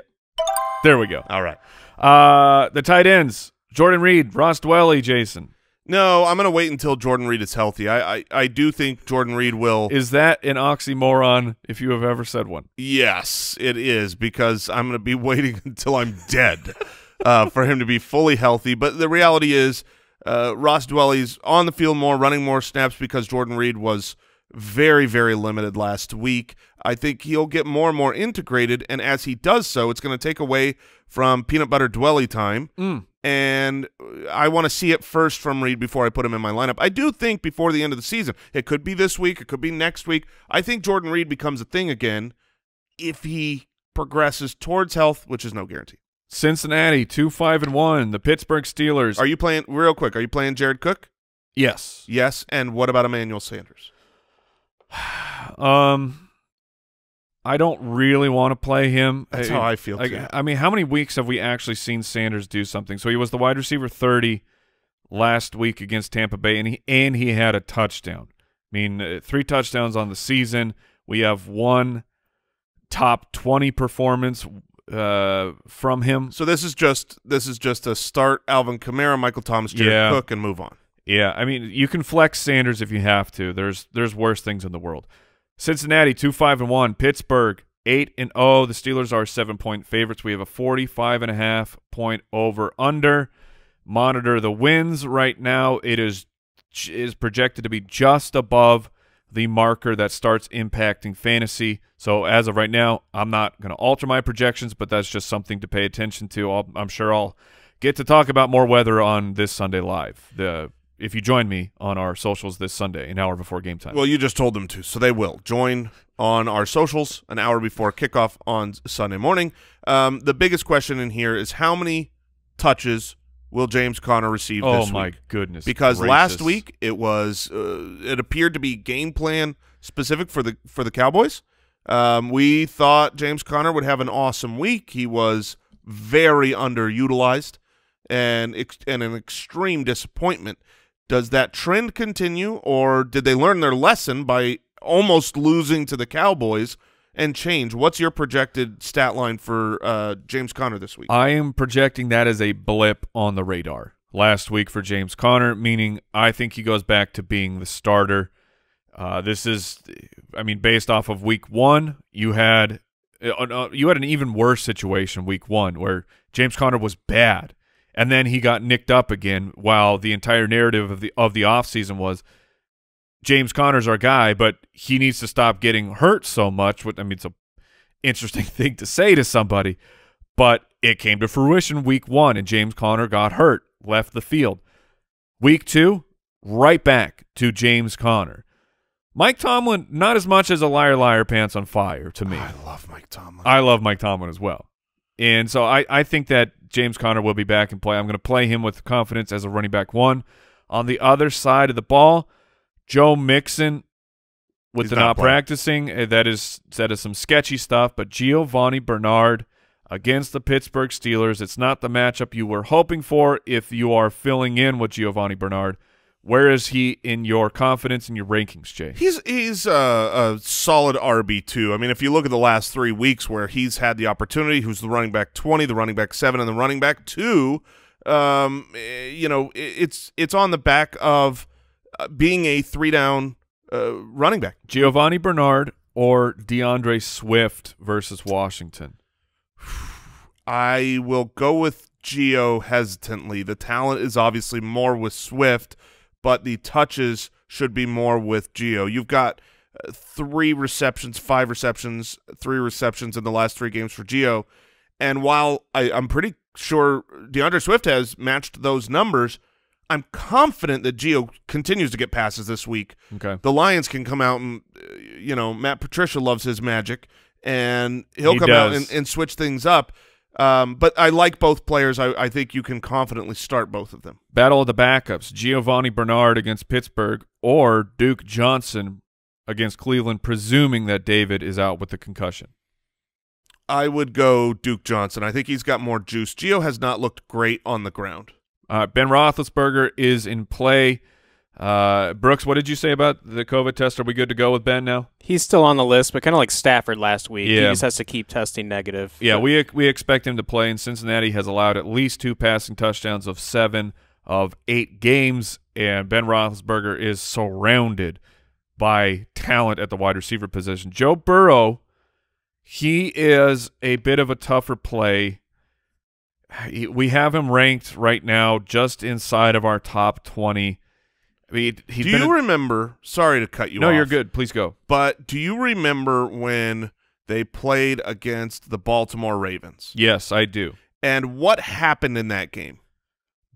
There we go. All right. The tight ends: Jordan Reed, Ross Dwelly, Jason. No, I'm going to wait until Jordan Reed is healthy. I do think Jordan Reed will. Is that an oxymoron if you have ever said one? Yes, it is, because I'm going to be waiting until I'm dead for him to be fully healthy. But the reality is Ross Dwelly's on the field more, running more snaps because Jordan Reed was very, very limited last week. I think he'll get more and more integrated, and as he does so, it's going to take away from peanut butter Dwelly time. Mm. And I want to see it first from Reed before I put him in my lineup. I do think before the end of the season, it could be this week, it could be next week. I think Jordan Reed becomes a thing again if he progresses towards health, which is no guarantee. Cincinnati, 2-5-1. The Pittsburgh Steelers. Are you playing, real quick, are you playing Jared Cook? Yes. Yes, and what about Emmanuel Sanders? I don't really want to play him. That's how I feel. I mean, how many weeks have we actually seen Sanders do something? So he was the wide receiver 30 last week against Tampa Bay, and he had a touchdown. I mean, 3 touchdowns on the season. We have 1 top 20 performance from him. So this is just a start Alvin Kamara, Michael Thomas, Jared Cook, and move on. Yeah, I mean, you can flex Sanders if you have to. There's worse things in the world. Cincinnati 2-5-1, Pittsburgh 8-0. The Steelers are 7-point favorites. We have a 45.5-point over under. Monitor the wins right now. It is projected to be just above the marker that starts impacting fantasy. So as of right now, I'm not going to alter my projections, but that's just something to pay attention to. I'm sure I'll get to talk about more weather on this Sunday live. If you join me on our socials this Sunday, an hour before game time. Well, you just told them to, so they will. Join on our socials an hour before kickoff on Sunday morning. The biggest question in here is how many touches will James Conner receive this week? Oh, my goodness. Because last week it was it appeared to be game plan specific for the Cowboys. We thought James Conner would have an awesome week. He was very underutilized and an extreme disappointment. Does that trend continue, or did they learn their lesson by almost losing to the Cowboys and change? What's your projected stat line for James Conner this week? I am projecting that as a blip on the radar last week for James Conner, meaning I think he goes back to being the starter. This is, I mean, based off of week one, you had an even worse situation week one where James Conner was bad. And then he got nicked up again, while the entire narrative of the offseason was James Conner's our guy, but he needs to stop getting hurt so much. I mean, it's an interesting thing to say to somebody, but it came to fruition week one, and James Conner got hurt, left the field. Week two, right back to James Conner. Mike Tomlin, not as much as a liar, liar, pants on fire to me. I love Mike Tomlin. I love Mike Tomlin as well. And so I think that James Conner will be back in play. I'm going to play him with confidence as a running back one. On the other side of the ball, Joe Mixon with the not practicing. That is some sketchy stuff, but Giovanni Bernard against the Pittsburgh Steelers. It's not the matchup you were hoping for if you are filling in with Giovanni Bernard. Where is he in your confidence and your rankings, Jay? He's a solid RB2. I mean, if you look at the last 3 weeks where he's had the opportunity, who's the running back 20, the running back 7, and the running back 2, you know, it's on the back of being a 3-down running back. Giovanni Bernard or DeAndre Swift versus Washington? I will go with Gio hesitantly. The talent is obviously more with Swift, but the touches should be more with Gio. You've got 3 receptions, 5 receptions, 3 receptions in the last 3 games for Gio. And while I'm pretty sure DeAndre Swift has matched those numbers, I'm confident that Gio continues to get passes this week. Okay. The Lions can come out and, you know, Matt Patricia loves his magic, and he'll come out and switch things up. But I like both players. I think you can confidently start both of them. Battle of the backups, Giovanni Bernard against Pittsburgh or Duke Johnson against Cleveland, presuming that David is out with the concussion. I would go Duke Johnson. I think he's got more juice. Gio has not looked great on the ground. Ben Roethlisberger is in play. Brooks, what did you say about the COVID test? Are we good to go with Ben now? He's still on the list, but kind of like Stafford last week. Yeah. He just has to keep testing negative. Yeah, we expect him to play, and Cincinnati has allowed at least 2 passing touchdowns of 7 of 8 games, and Ben Roethlisberger is surrounded by talent at the wide receiver position. Joe Burrow, he is a bit of a tougher play. We have him ranked right now just inside of our top 20. I mean, do you remember – sorry to cut you off. No, you're good. Please go. But do you remember when they played against the Baltimore Ravens? Yes, I do. And what happened in that game?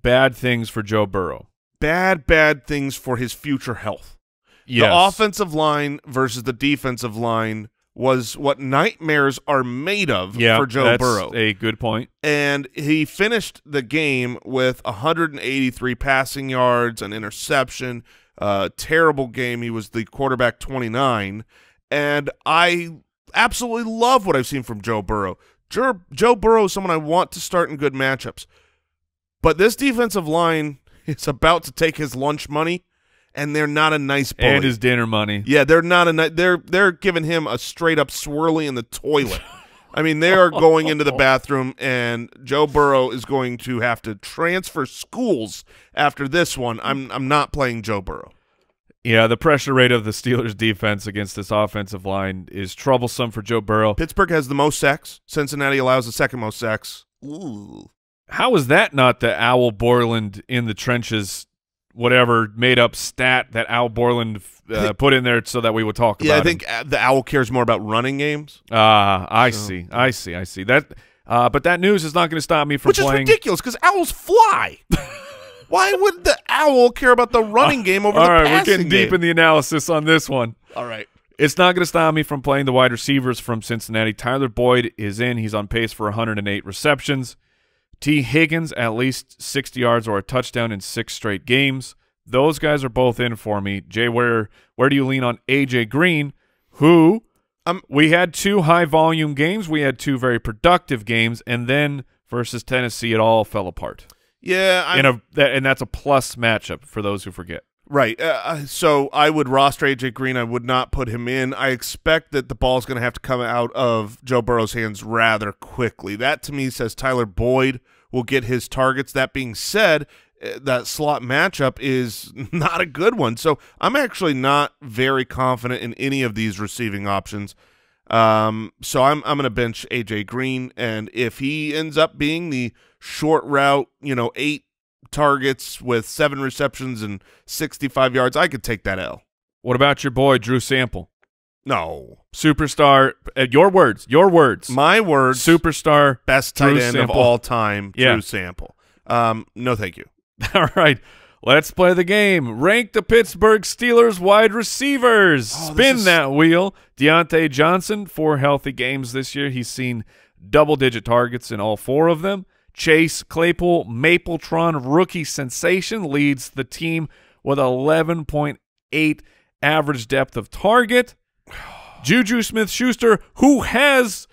Bad things for Joe Burrow. Bad things for his future health. Yes. The offensive line versus the defensive line was what nightmares are made of for Joe Burrow. That's a good point. And he finished the game with 183 passing yards, an interception, terrible game. He was the quarterback 29. And I absolutely love what I've seen from Joe Burrow. Joe Burrow is someone I want to start in good matchups. But this defensive line is about to take his lunch money, and they're not a nice bully. And his dinner money. Yeah, they're not a they're giving him a straight up swirly in the toilet. I mean, they are going into the bathroom, and Joe Burrow is going to have to transfer schools after this one. I'm not playing Joe Burrow. Yeah, the pressure rate of the Steelers defense against this offensive line is troublesome for Joe Burrow. Pittsburgh has the most sacks. Cincinnati allows the second most sacks. Ooh. How is that not the Al Borland in the trenches, whatever made-up stat that Al Borland put in there so that we would talk about it? I think the Owl cares more about running games. I see. But that news is not going to stop me from playing. Which is ridiculous because owls fly. Why would the owl care about the running game over the passing game? All right, we're getting deep in the analysis on this one. All right. It's not going to stop me from playing the wide receivers from Cincinnati. Tyler Boyd is in. He's on pace for 108 receptions. T. Higgins, at least 60 yards or a touchdown in 6 straight games. Those guys are both in for me. Jay, where do you lean on A.J. Green, who we had 2 high-volume games, we had 2 very productive games, and then versus Tennessee, it all fell apart. Yeah. And that's a plus matchup for those who forget. Right. So I would roster A.J. Green. I would not put him in. I expect that the ball's going to have to come out of Joe Burrow's hands rather quickly. That, to me, says Tyler Boyd will get his targets. That being said, that slot matchup is not a good one. So I'm actually not very confident in any of these receiving options. So I'm going to bench A.J. Green, and if he ends up being the short route, 8 targets with 7 receptions and 65 yards, I could take that L. What about your boy Drew Sample? No. Superstar, your words. My words. Superstar, best tight end of all time, Drew Sample. No thank you. All right. Let's play the game. Rank the Pittsburgh Steelers wide receivers. Spin that wheel. Deontay Johnson, 4 healthy games this year. He's seen double-digit targets in all 4 of them. Chase Claypool, Mapletron rookie sensation, leads the team with 11.8 average depth of target. Juju Smith-Schuster, who has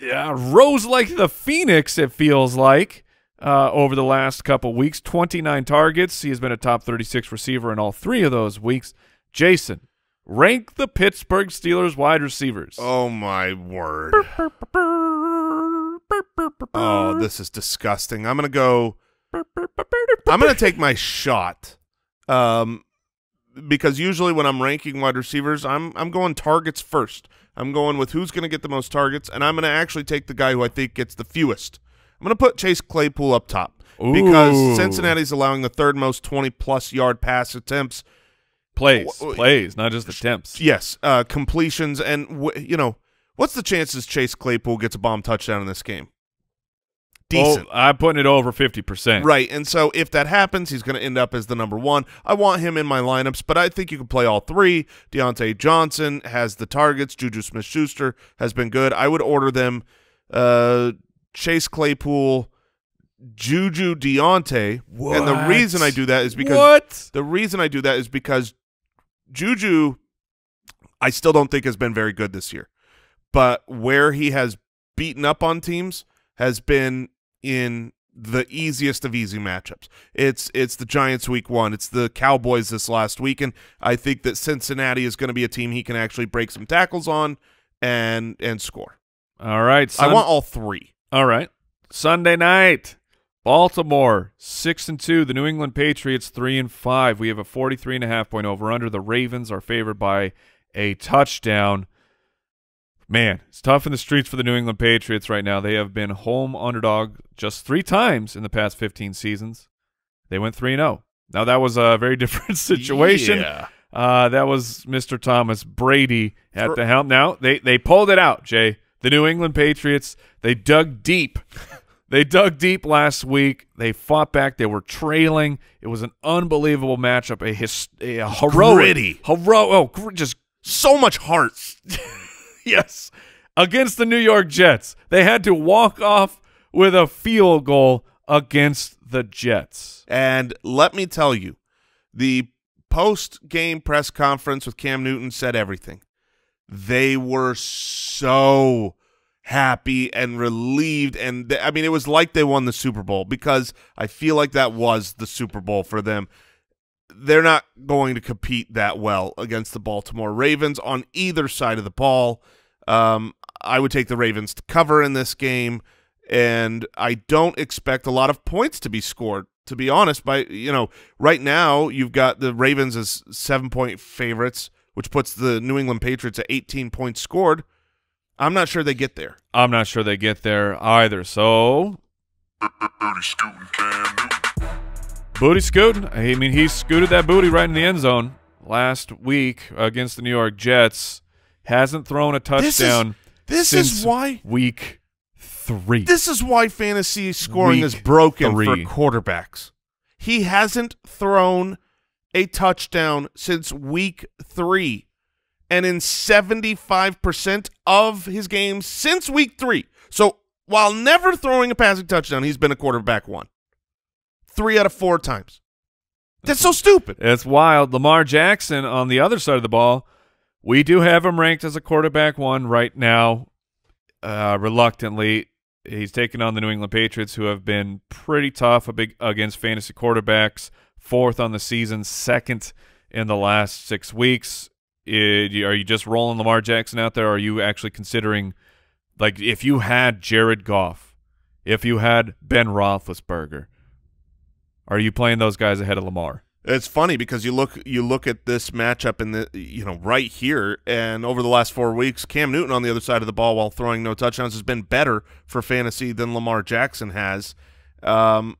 rose like the phoenix, it feels like, over the last couple weeks. 29 targets. He has been a top 36 receiver in all 3 of those weeks. Jason, rank the Pittsburgh Steelers wide receivers. Oh, my word. Oh, this is disgusting. I'm going to take my shot. Because usually when I'm ranking wide receivers, I'm going targets first. I'm going with who's going to get the most targets, and I'm going to actually take the guy who I think gets the fewest. I'm going to put Chase Claypool up top. Ooh. Because Cincinnati's allowing the 3rd most 20-plus yard pass attempts. Plays, not just attempts. Yes, completions, and, what's the chances Chase Claypool gets a bomb touchdown in this game? Decent. Well, I'm putting it over 50%. Right, and so if that happens, he's going to end up as the number 1. I want him in my lineups, but I think you can play all 3. Deontay Johnson has the targets. Juju Smith-Schuster has been good. I would order them Chase Claypool, Juju, Deontay. What? And the reason I do that is because Juju, I still don't think has been very good this year. But where he has beaten up on teams has been in the easiest of easy matchups. It's the Giants week 1. It's the Cowboys this last week. And I think that Cincinnati is going to be a team he can actually break some tackles on and score. All right. I want all 3. All right. Sunday night, Baltimore 6-2. The New England Patriots 3-5. We have a 43.5-point over/under. The Ravens are favored by a touchdown. Man, it's tough in the streets for the New England Patriots right now. They have been home underdog just 3 times in the past 15 seasons. They went 3-0. Now that was a very different situation. Yeah. That was Mr. Thomas Brady at the helm. Now they pulled it out, Jay. The New England Patriots, they dug deep. They dug deep last week. They fought back. They were trailing. It was an unbelievable matchup, a heroic, just so much heart. Yes, against the New York Jets. They had to walk off with a field goal against the Jets. And let me tell you, the post-game press conference with Cam Newton said everything. They were so happy and relieved, and I mean, it was like they won the Super Bowl, because I feel like that was the Super Bowl for them. They're not going to compete that well against the Baltimore Ravens on either side of the ball. I would take the Ravens to cover in this game, and I don't expect a lot of points to be scored, to be honest. By right now you've got the Ravens as 7-point favorites, which puts the New England Patriots at 18 points scored. I'm not sure they get there. I'm not sure they get there either. So, booty scooting, Cam. Booty scooting. I mean, he scooted that booty right in the end zone last week against the New York Jets. Hasn't thrown a touchdown. This is why week 3. This is why fantasy scoring is broken for quarterbacks. He hasn't thrown a touchdown since week 3. And in 75% of his games since week 3. So while never throwing a passing touchdown, he's been a quarterback 1. 3 out of 4 times. That's so stupid. That's wild. Lamar Jackson on the other side of the ball, we do have him ranked as a quarterback 1 right now. Reluctantly, he's taken on the New England Patriots, who have been pretty tough against fantasy quarterbacks, 4th on the season, 2nd in the last 6 weeks. Are you just rolling Lamar Jackson out there, or are you actually considering, like, if you had Jared Goff, if you had Ben Roethlisberger, are you playing those guys ahead of Lamar? It's funny because you look at this matchup in the right here, and over the last 4 weeks, Cam Newton on the other side of the ball while throwing no touchdowns has been better for fantasy than Lamar Jackson has. I'm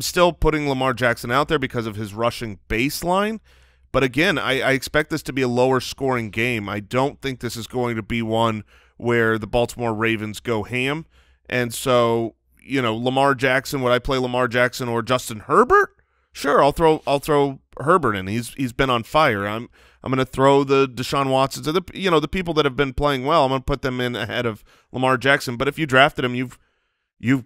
still putting Lamar Jackson out there because of his rushing baseline. But again, I expect this to be a lower-scoring game. I don't think this is going to be one where the Baltimore Ravens go ham. And so, Lamar Jackson, would I play Lamar Jackson or Justin Herbert? Sure, I'll throw Herbert in. He's been on fire. I'm going to throw the Deshaun Watsons, the people that have been playing well. I'm going to put them in ahead of Lamar Jackson. But if you drafted him, you've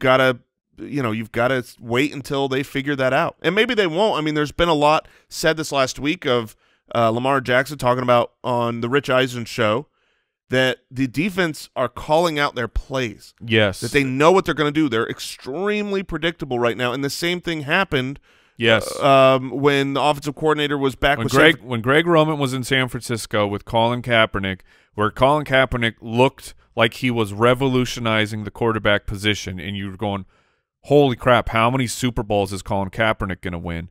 got to. You've got to wait until they figure that out. And maybe they won't. I mean, there's been a lot said this last week of Lamar Jackson talking about on the Rich Eisen show that the defense are calling out their plays. Yes. That they know what they're going to do. They're extremely predictable right now. And the same thing happened. Yes. When the offensive coordinator was back with Greg Roman was in San Francisco with Colin Kaepernick, where Colin Kaepernick looked like he was revolutionizing the quarterback position, and you were going, holy crap, how many Super Bowls is Colin Kaepernick going to win?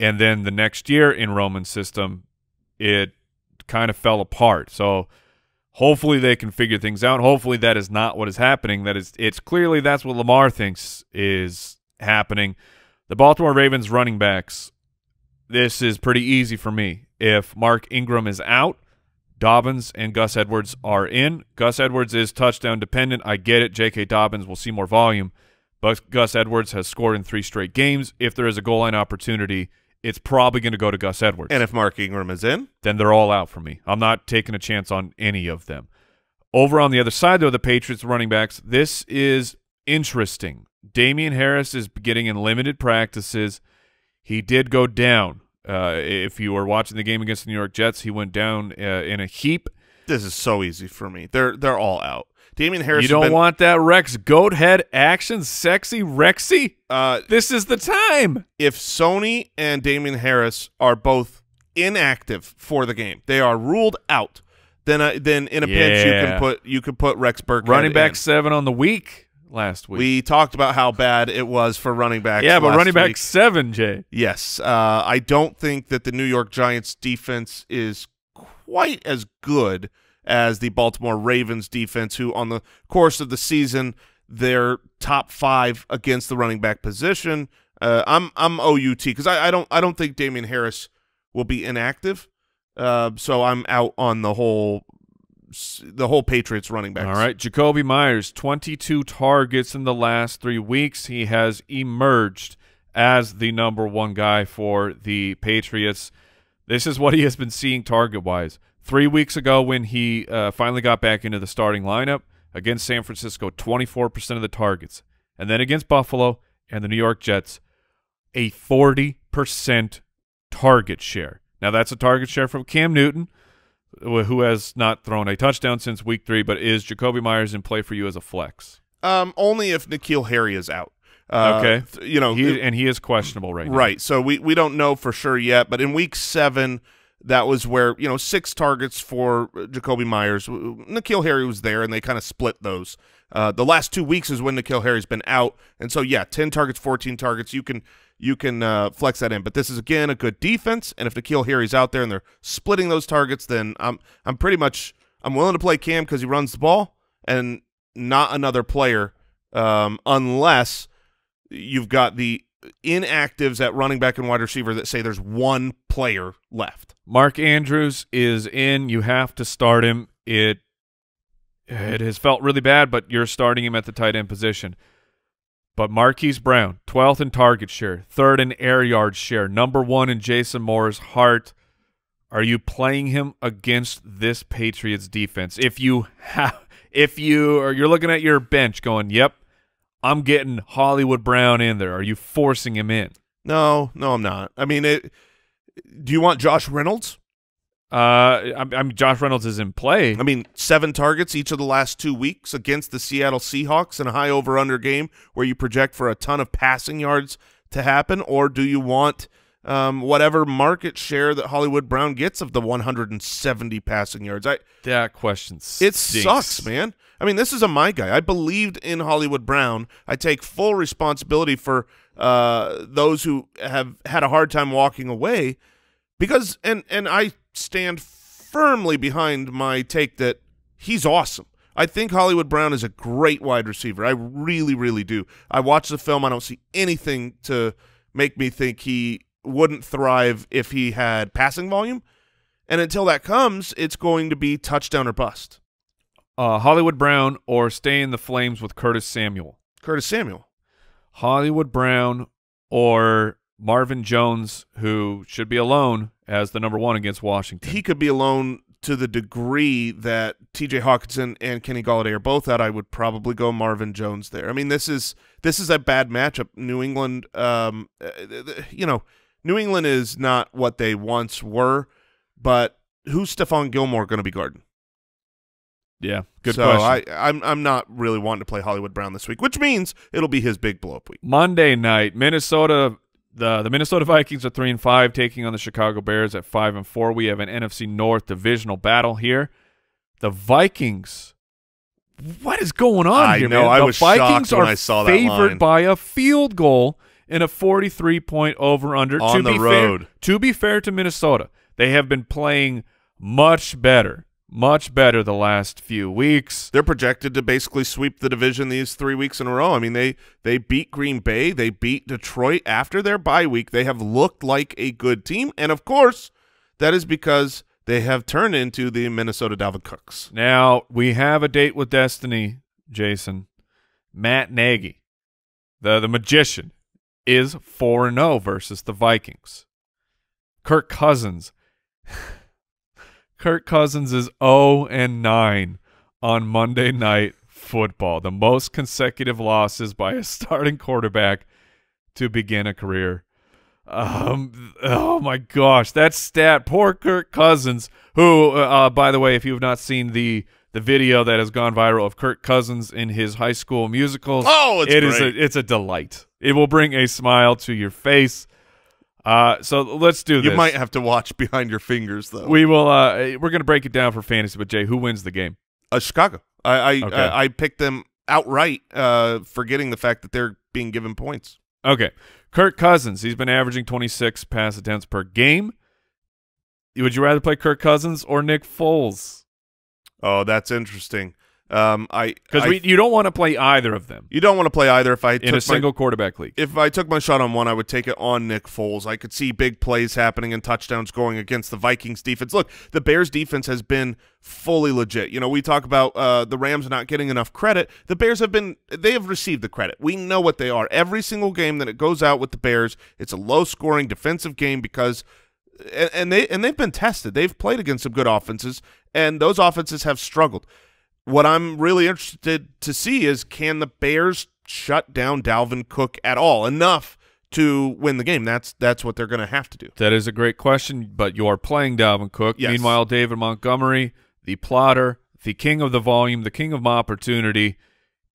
And then the next year in Roman's system, it kind of fell apart. So hopefully they can figure things out. Hopefully that is not what is happening. It's clearly that's what Lamar thinks is happening. The Baltimore Ravens running backs, this is pretty easy for me. If Mark Ingram is out, Dobbins and Gus Edwards are in. Gus Edwards is touchdown dependent. I get it. J.K. Dobbins will see more volume. But Gus Edwards has scored in 3 straight games. If there is a goal line opportunity, it's probably going to go to Gus Edwards. And if Mark Ingram is in? Then they're all out for me. I'm not taking a chance on any of them. Over on the other side, though, the Patriots running backs, this is interesting. Damian Harris is getting in limited practices. He did go down. If you were watching the game against the New York Jets, he went down in a heap. This is so easy for me. They're all out. Damian Harris. You don't want that Rex Goathead action, sexy Rexy. This is the time. If Sony and Damian Harris are both inactive for the game, they are ruled out. Then in a pinch you can put Rex Burkhead running back in. 7 on the week. last week. We talked about how bad it was for running backs. Yeah, but running back 7, Jay. Yes. I don't think that the New York Giants defense is quite as good as the Baltimore Ravens defense, who on the course of the season, they're top 5 against the running back position. I'm OUT because I don't think Damian Harris will be inactive. So I'm out on the whole Patriots running backs. All right, Jacoby Myers, 22 targets in the last 3 weeks. He has emerged as the #1 guy for the Patriots. This is what he has been seeing target-wise. 3 weeks ago when he finally got back into the starting lineup against San Francisco, 24% of the targets. And then against Buffalo and the New York Jets, a 40% target share. Now, that's a target share from Cam Newton, who has not thrown a touchdown since week 3, but is Jacoby Myers in play for you as a flex? Only if N'Keal Harry is out. Okay. You know, he is questionable right now. Right. So we don't know for sure yet, but in week 7, that was where, you know, 6 targets for Jacoby Myers. N'Keal Harry was there, and they kind of split those. The last 2 weeks is when N'Keal Harry's been out. And so, yeah, 10 targets, 14 targets. You can flex that in. But this is, again, a good defense, and if N'Keal Harry's out there and they're splitting those targets, then I'm pretty much willing to play Cam because he runs the ball and not another player, unless you've got the inactives at running back and wide receiver that say there's one player left. Mark Andrews is in. You have to start him. It has felt really bad, but you're starting him at the tight end position. But Marquise Brown, 12th in target share, 3rd in air yard share, #1 in Jason Moore's heart. Are you playing him against this Patriots defense? If you're looking at your bench going, yep, I'm getting Hollywood Brown in there. Are you forcing him in? No, I'm not. I mean, do you want Josh Reynolds? Josh Reynolds is in play. I mean, 7 targets each of the last 2 weeks against the Seattle Seahawks in a high over-under game where you project for a ton of passing yards to happen, or do you want whatever market share that Hollywood Brown gets of the 170 passing yards? That question stinks. It sucks, man. I mean, this is my guy. I believed in Hollywood Brown. I take full responsibility for those who have had a hard time walking away because – and I – stand firmly behind my take that he's awesome. I think Hollywood Brown is a great wide receiver. I really, really do. I watch the film. I don't see anything to make me think he wouldn't thrive if he had passing volume. And until that comes, it's going to be touchdown or bust. Hollywood Brown or stay in the flames with Curtis Samuel. Curtis Samuel. Hollywood Brown or Marvin Jones, who should be alone as the #1 against Washington. He could be alone to the degree that TJ Hawkinson and Kenny Golladay are both out. I would probably go Marvin Jones there. I mean, this is a bad matchup. New England, you know, New England is not what they once were, but who's Stephon Gilmore going to be guarding? Yeah, good question. So I'm not really wanting to play Hollywood Brown this week, which means it'll be his big blow-up week. Monday night, Minnesota. The Minnesota Vikings are 3-5, taking on the Chicago Bears at 5-4. We have an NFC North divisional battle here. The Vikings, what is going on here? I know. Man? I was shocked when I saw that line. The Vikings are favored by a field goal in a 43-point over/under on the road. To be fair to Minnesota, they have been playing much better the last few weeks. They're projected to basically sweep the division these 3 weeks in a row. I mean, they beat Green Bay. They beat Detroit after their bye week. They have looked like a good team. And, of course, that is because they have turned into the Minnesota Dalvin Cooks. Now, we have a date with destiny, Jason. Matt Nagy, the magician, is 4-0 versus the Vikings. Kirk Cousins. Kirk Cousins is 0-9 on Monday Night Football, the most consecutive losses by a starting quarterback to begin a career. Oh, my gosh. That stat, poor Kirk Cousins, who, by the way, if you have not seen the video that has gone viral of Kirk Cousins in his High School Musicals, it's a delight. It will bring a smile to your face. So let's do this. You might have to watch behind your fingers, though. We will. We're going to break it down for fantasy. But Jay, who wins the game? Chicago. I picked them outright, forgetting the fact that they're being given points. Okay. Kirk Cousins, he's been averaging 26 pass attempts per game. Would you rather play Kirk Cousins or Nick Foles? Oh, that's interesting. You don't want to play either of them. You don't want to play either. If I took in a single quarterback league, if I took my shot on one, I would take it on Nick Foles. I could see big plays happening and touchdowns going against the Vikings defense. Look, the Bears defense has been fully legit. You know, we talk about the Rams not getting enough credit. The Bears have been, they have received the credit. We know what they are. Every single game that it goes out with the Bears, it's a low scoring defensive game because, and they've been tested. They've played against some good offenses, and those offenses have struggled. What I'm really interested to see is, can the Bears shut down Dalvin Cook at all enough to win the game? That's what they're going to have to do. That is a great question, but you are playing Dalvin Cook. Yes. Meanwhile, David Montgomery, the plotter, the king of the volume, the king of opportunity,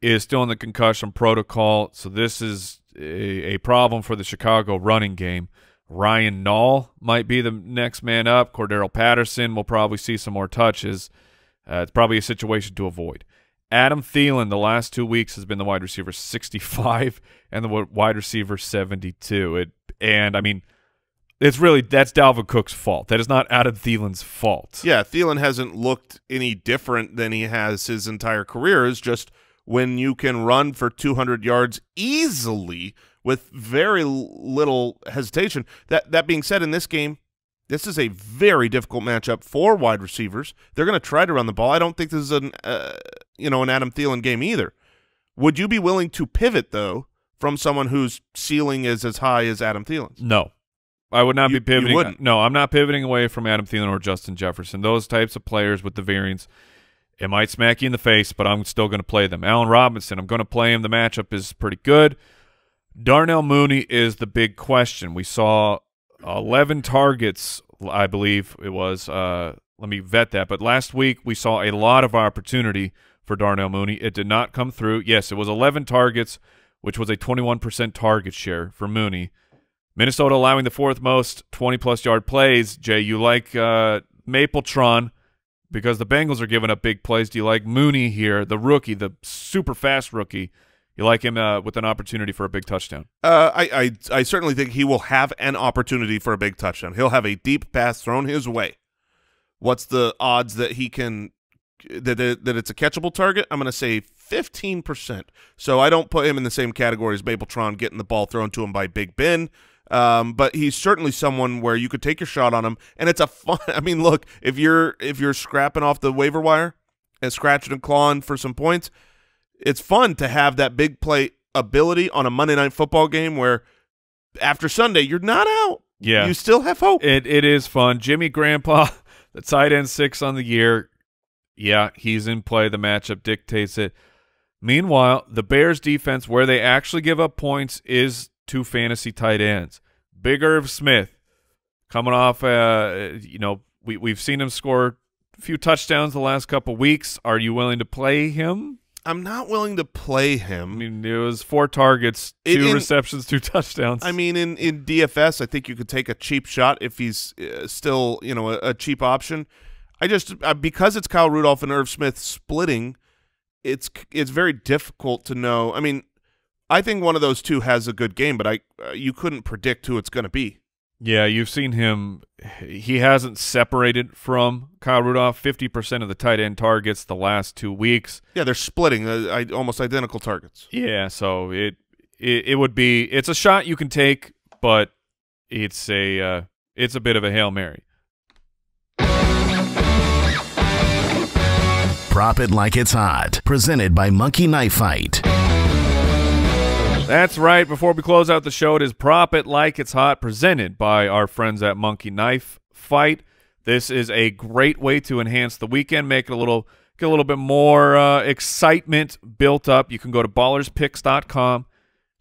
is still in the concussion protocol, so this is a problem for the Chicago running game. Ryan Nall might be the next man up. Cordarrelle Patterson will probably see some more touches. It's probably a situation to avoid. Adam Thielen, the last 2 weeks, has been the wide receiver 65 and the wide receiver 72. It's really, that's Dalvin Cook's fault. That is not Adam Thielen's fault. Yeah, Thielen hasn't looked any different than he has his entire career. It's just when you can run for 200 yards easily with very little hesitation. That being said, in this game, this is a very difficult matchup for wide receivers. They're going to try to run the ball. I don't think this is an Adam Thielen game either. Would you be willing to pivot, though, from someone whose ceiling is as high as Adam Thielen's? No. I would not be pivoting. You wouldn't. No, I'm not pivoting away from Adam Thielen or Justin Jefferson. Those types of players with the variance, it might smack you in the face, but I'm still going to play them. Allen Robinson, I'm going to play him. The matchup is pretty good. Darnell Mooney is the big question. We saw 11 targets, I believe it was. Let me vet that. But last week we saw a lot of opportunity for Darnell Mooney. It did not come through. Yes, it was 11 targets, which was a 21% target share for Mooney. Minnesota allowing the fourth most 20-plus yard plays. Jay, you like Mapletron because the Bengals are giving up big plays. Do you like Mooney here, the rookie, the super-fast rookie? You like him with an opportunity for a big touchdown? I certainly think he will have an opportunity for a big touchdown. He'll have a deep pass thrown his way. What's the odds that he can that it's a catchable target? I'm going to say 15%. So I don't put him in the same category as Mapletron getting the ball thrown to him by Big Ben. But he's certainly someone where you could take your shot on him, and it's a fun. I mean, look, if you're scrapping off the waiver wire and scratching and clawing for some points, it's fun to have that big play ability on a Monday Night Football game where after Sunday, you're not out. Yeah. You still have hope. It is fun. Jimmy Grandpa, the tight end 6 on the year. Yeah, he's in play. The matchup dictates it. Meanwhile, the Bears defense, where they actually give up points, is two fantasy tight ends. Big Irv Smith coming off, we've seen him score a few touchdowns the last couple weeks. Are you willing to play him? I'm not willing to play him. I mean, it was 4 targets, 2 receptions, 2 touchdowns. I mean, in DFS, I think you could take a cheap shot if he's still, a cheap option. I just because it's Kyle Rudolph and Irv Smith splitting, it's very difficult to know. I mean, I think one of those two has a good game, but you couldn't predict who it's going to be. Yeah, you've seen him. He hasn't separated from Kyle Rudolph. 50% of the tight end targets the last 2 weeks. Yeah, they're splitting almost identical targets. Yeah, so it would be – it's a shot you can take, but it's a bit of a Hail Mary. Prop it like it's hot. Presented by Monkey Knife Fight. That's right. Before we close out the show, it is Prop It Like It's Hot, presented by our friends at Monkey Knife Fight. This is a great way to enhance the weekend, make it get a little bit more excitement built up. You can go to ballerspicks.com,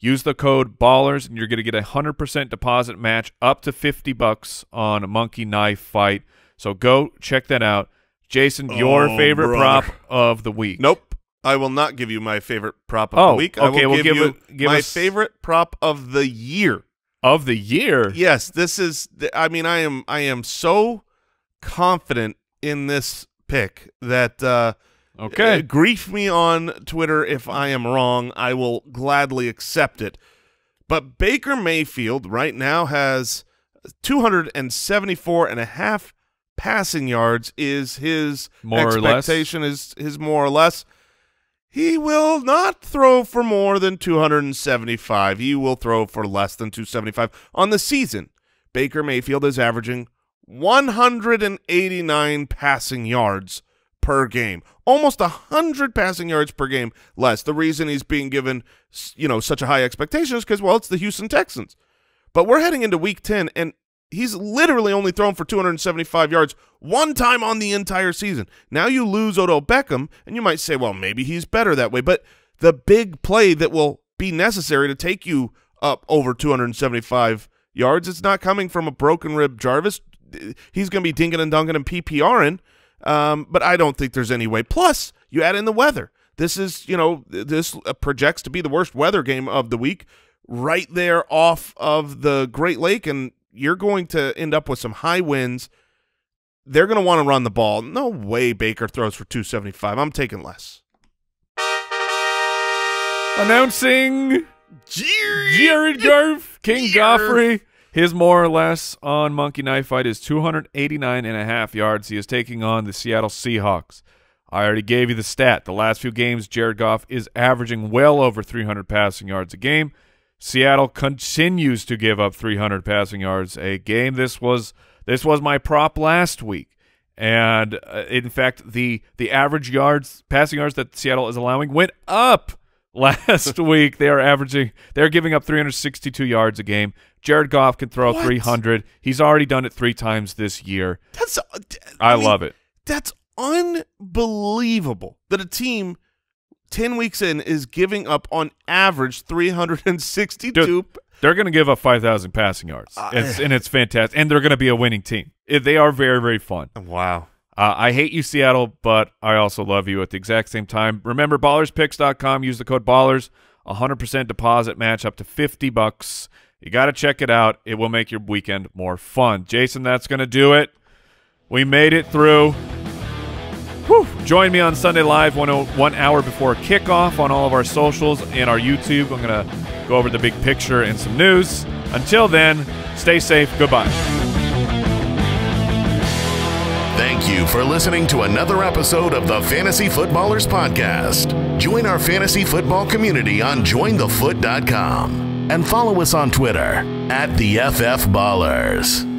use the code BALLERS, and you're going to get a 100% deposit match up to $50 on Monkey Knife Fight. So go check that out. Jason, your favorite prop of the week. Nope. I will not give you my favorite prop of the week. Okay, we'll give you my favorite prop of the year. Of the year? Yes, this is I am so confident in this pick that Okay. Grief me on Twitter if I am wrong. I will gladly accept it. But Baker Mayfield right now has 274.5 passing yards is his expectation, is his more or less. He will not throw for more than 275. He will throw for less than 275. On the season, Baker Mayfield is averaging 189 passing yards per game, almost 100 passing yards per game less. The reason he's being given, you know, such a high expectation is because, well, it's the Houston Texans. But we're heading into Week 10, and he's literally only thrown for 275 yards one time on the entire season. Now you lose Odell Beckham, and you might say, well, maybe he's better that way. But the big play that will be necessary to take you up over 275 yards, it's not coming from a broken rib Jarvis. He's going to be dinking and dunking and PPRing, but I don't think there's any way. Plus, you add in the weather. This is, you know, this projects to be the worst weather game of the week, right there off of the Great Lake, and you're going to end up with some high winds. They're going to want to run the ball. No way Baker throws for 275. I'm taking less. Announcing Jared Goff, King Goffrey. His more or less on Monkey Knife Fight is 289.5 yards. He is taking on the Seattle Seahawks. I already gave you the stat. The last few games, Jared Goff is averaging well over 300 passing yards a game. Seattle continues to give up 300 passing yards a game. This was my prop last week, and in fact, the average yards, passing yards that Seattle is allowing went up last week. They are averaging, they're giving up 362 yards a game. Jared Goff can throw 300. He's already done it 3 times this year. I mean, love it. That's unbelievable that a team 10 weeks in is giving up on average 362. Dude, they're going to give up 5,000 passing yards, and it's fantastic. And they're going to be a winning team. They are very, very fun. Wow. I hate you, Seattle, but I also love you at the exact same time. Remember, BallersPicks.com. Use the code BALLERS. 100% deposit match up to $50. You got to check it out. It will make your weekend more fun. Jason, that's going to do it. We made it through. Whew. Join me on Sunday Live, 1 hour before kickoff on all of our socials and our YouTube. I'm going to go over the big picture and some news. Until then, stay safe. Goodbye. Thank you for listening to another episode of the Fantasy Footballers Podcast. Join our fantasy football community on jointhefoot.com and follow us on Twitter @TheFFBallers.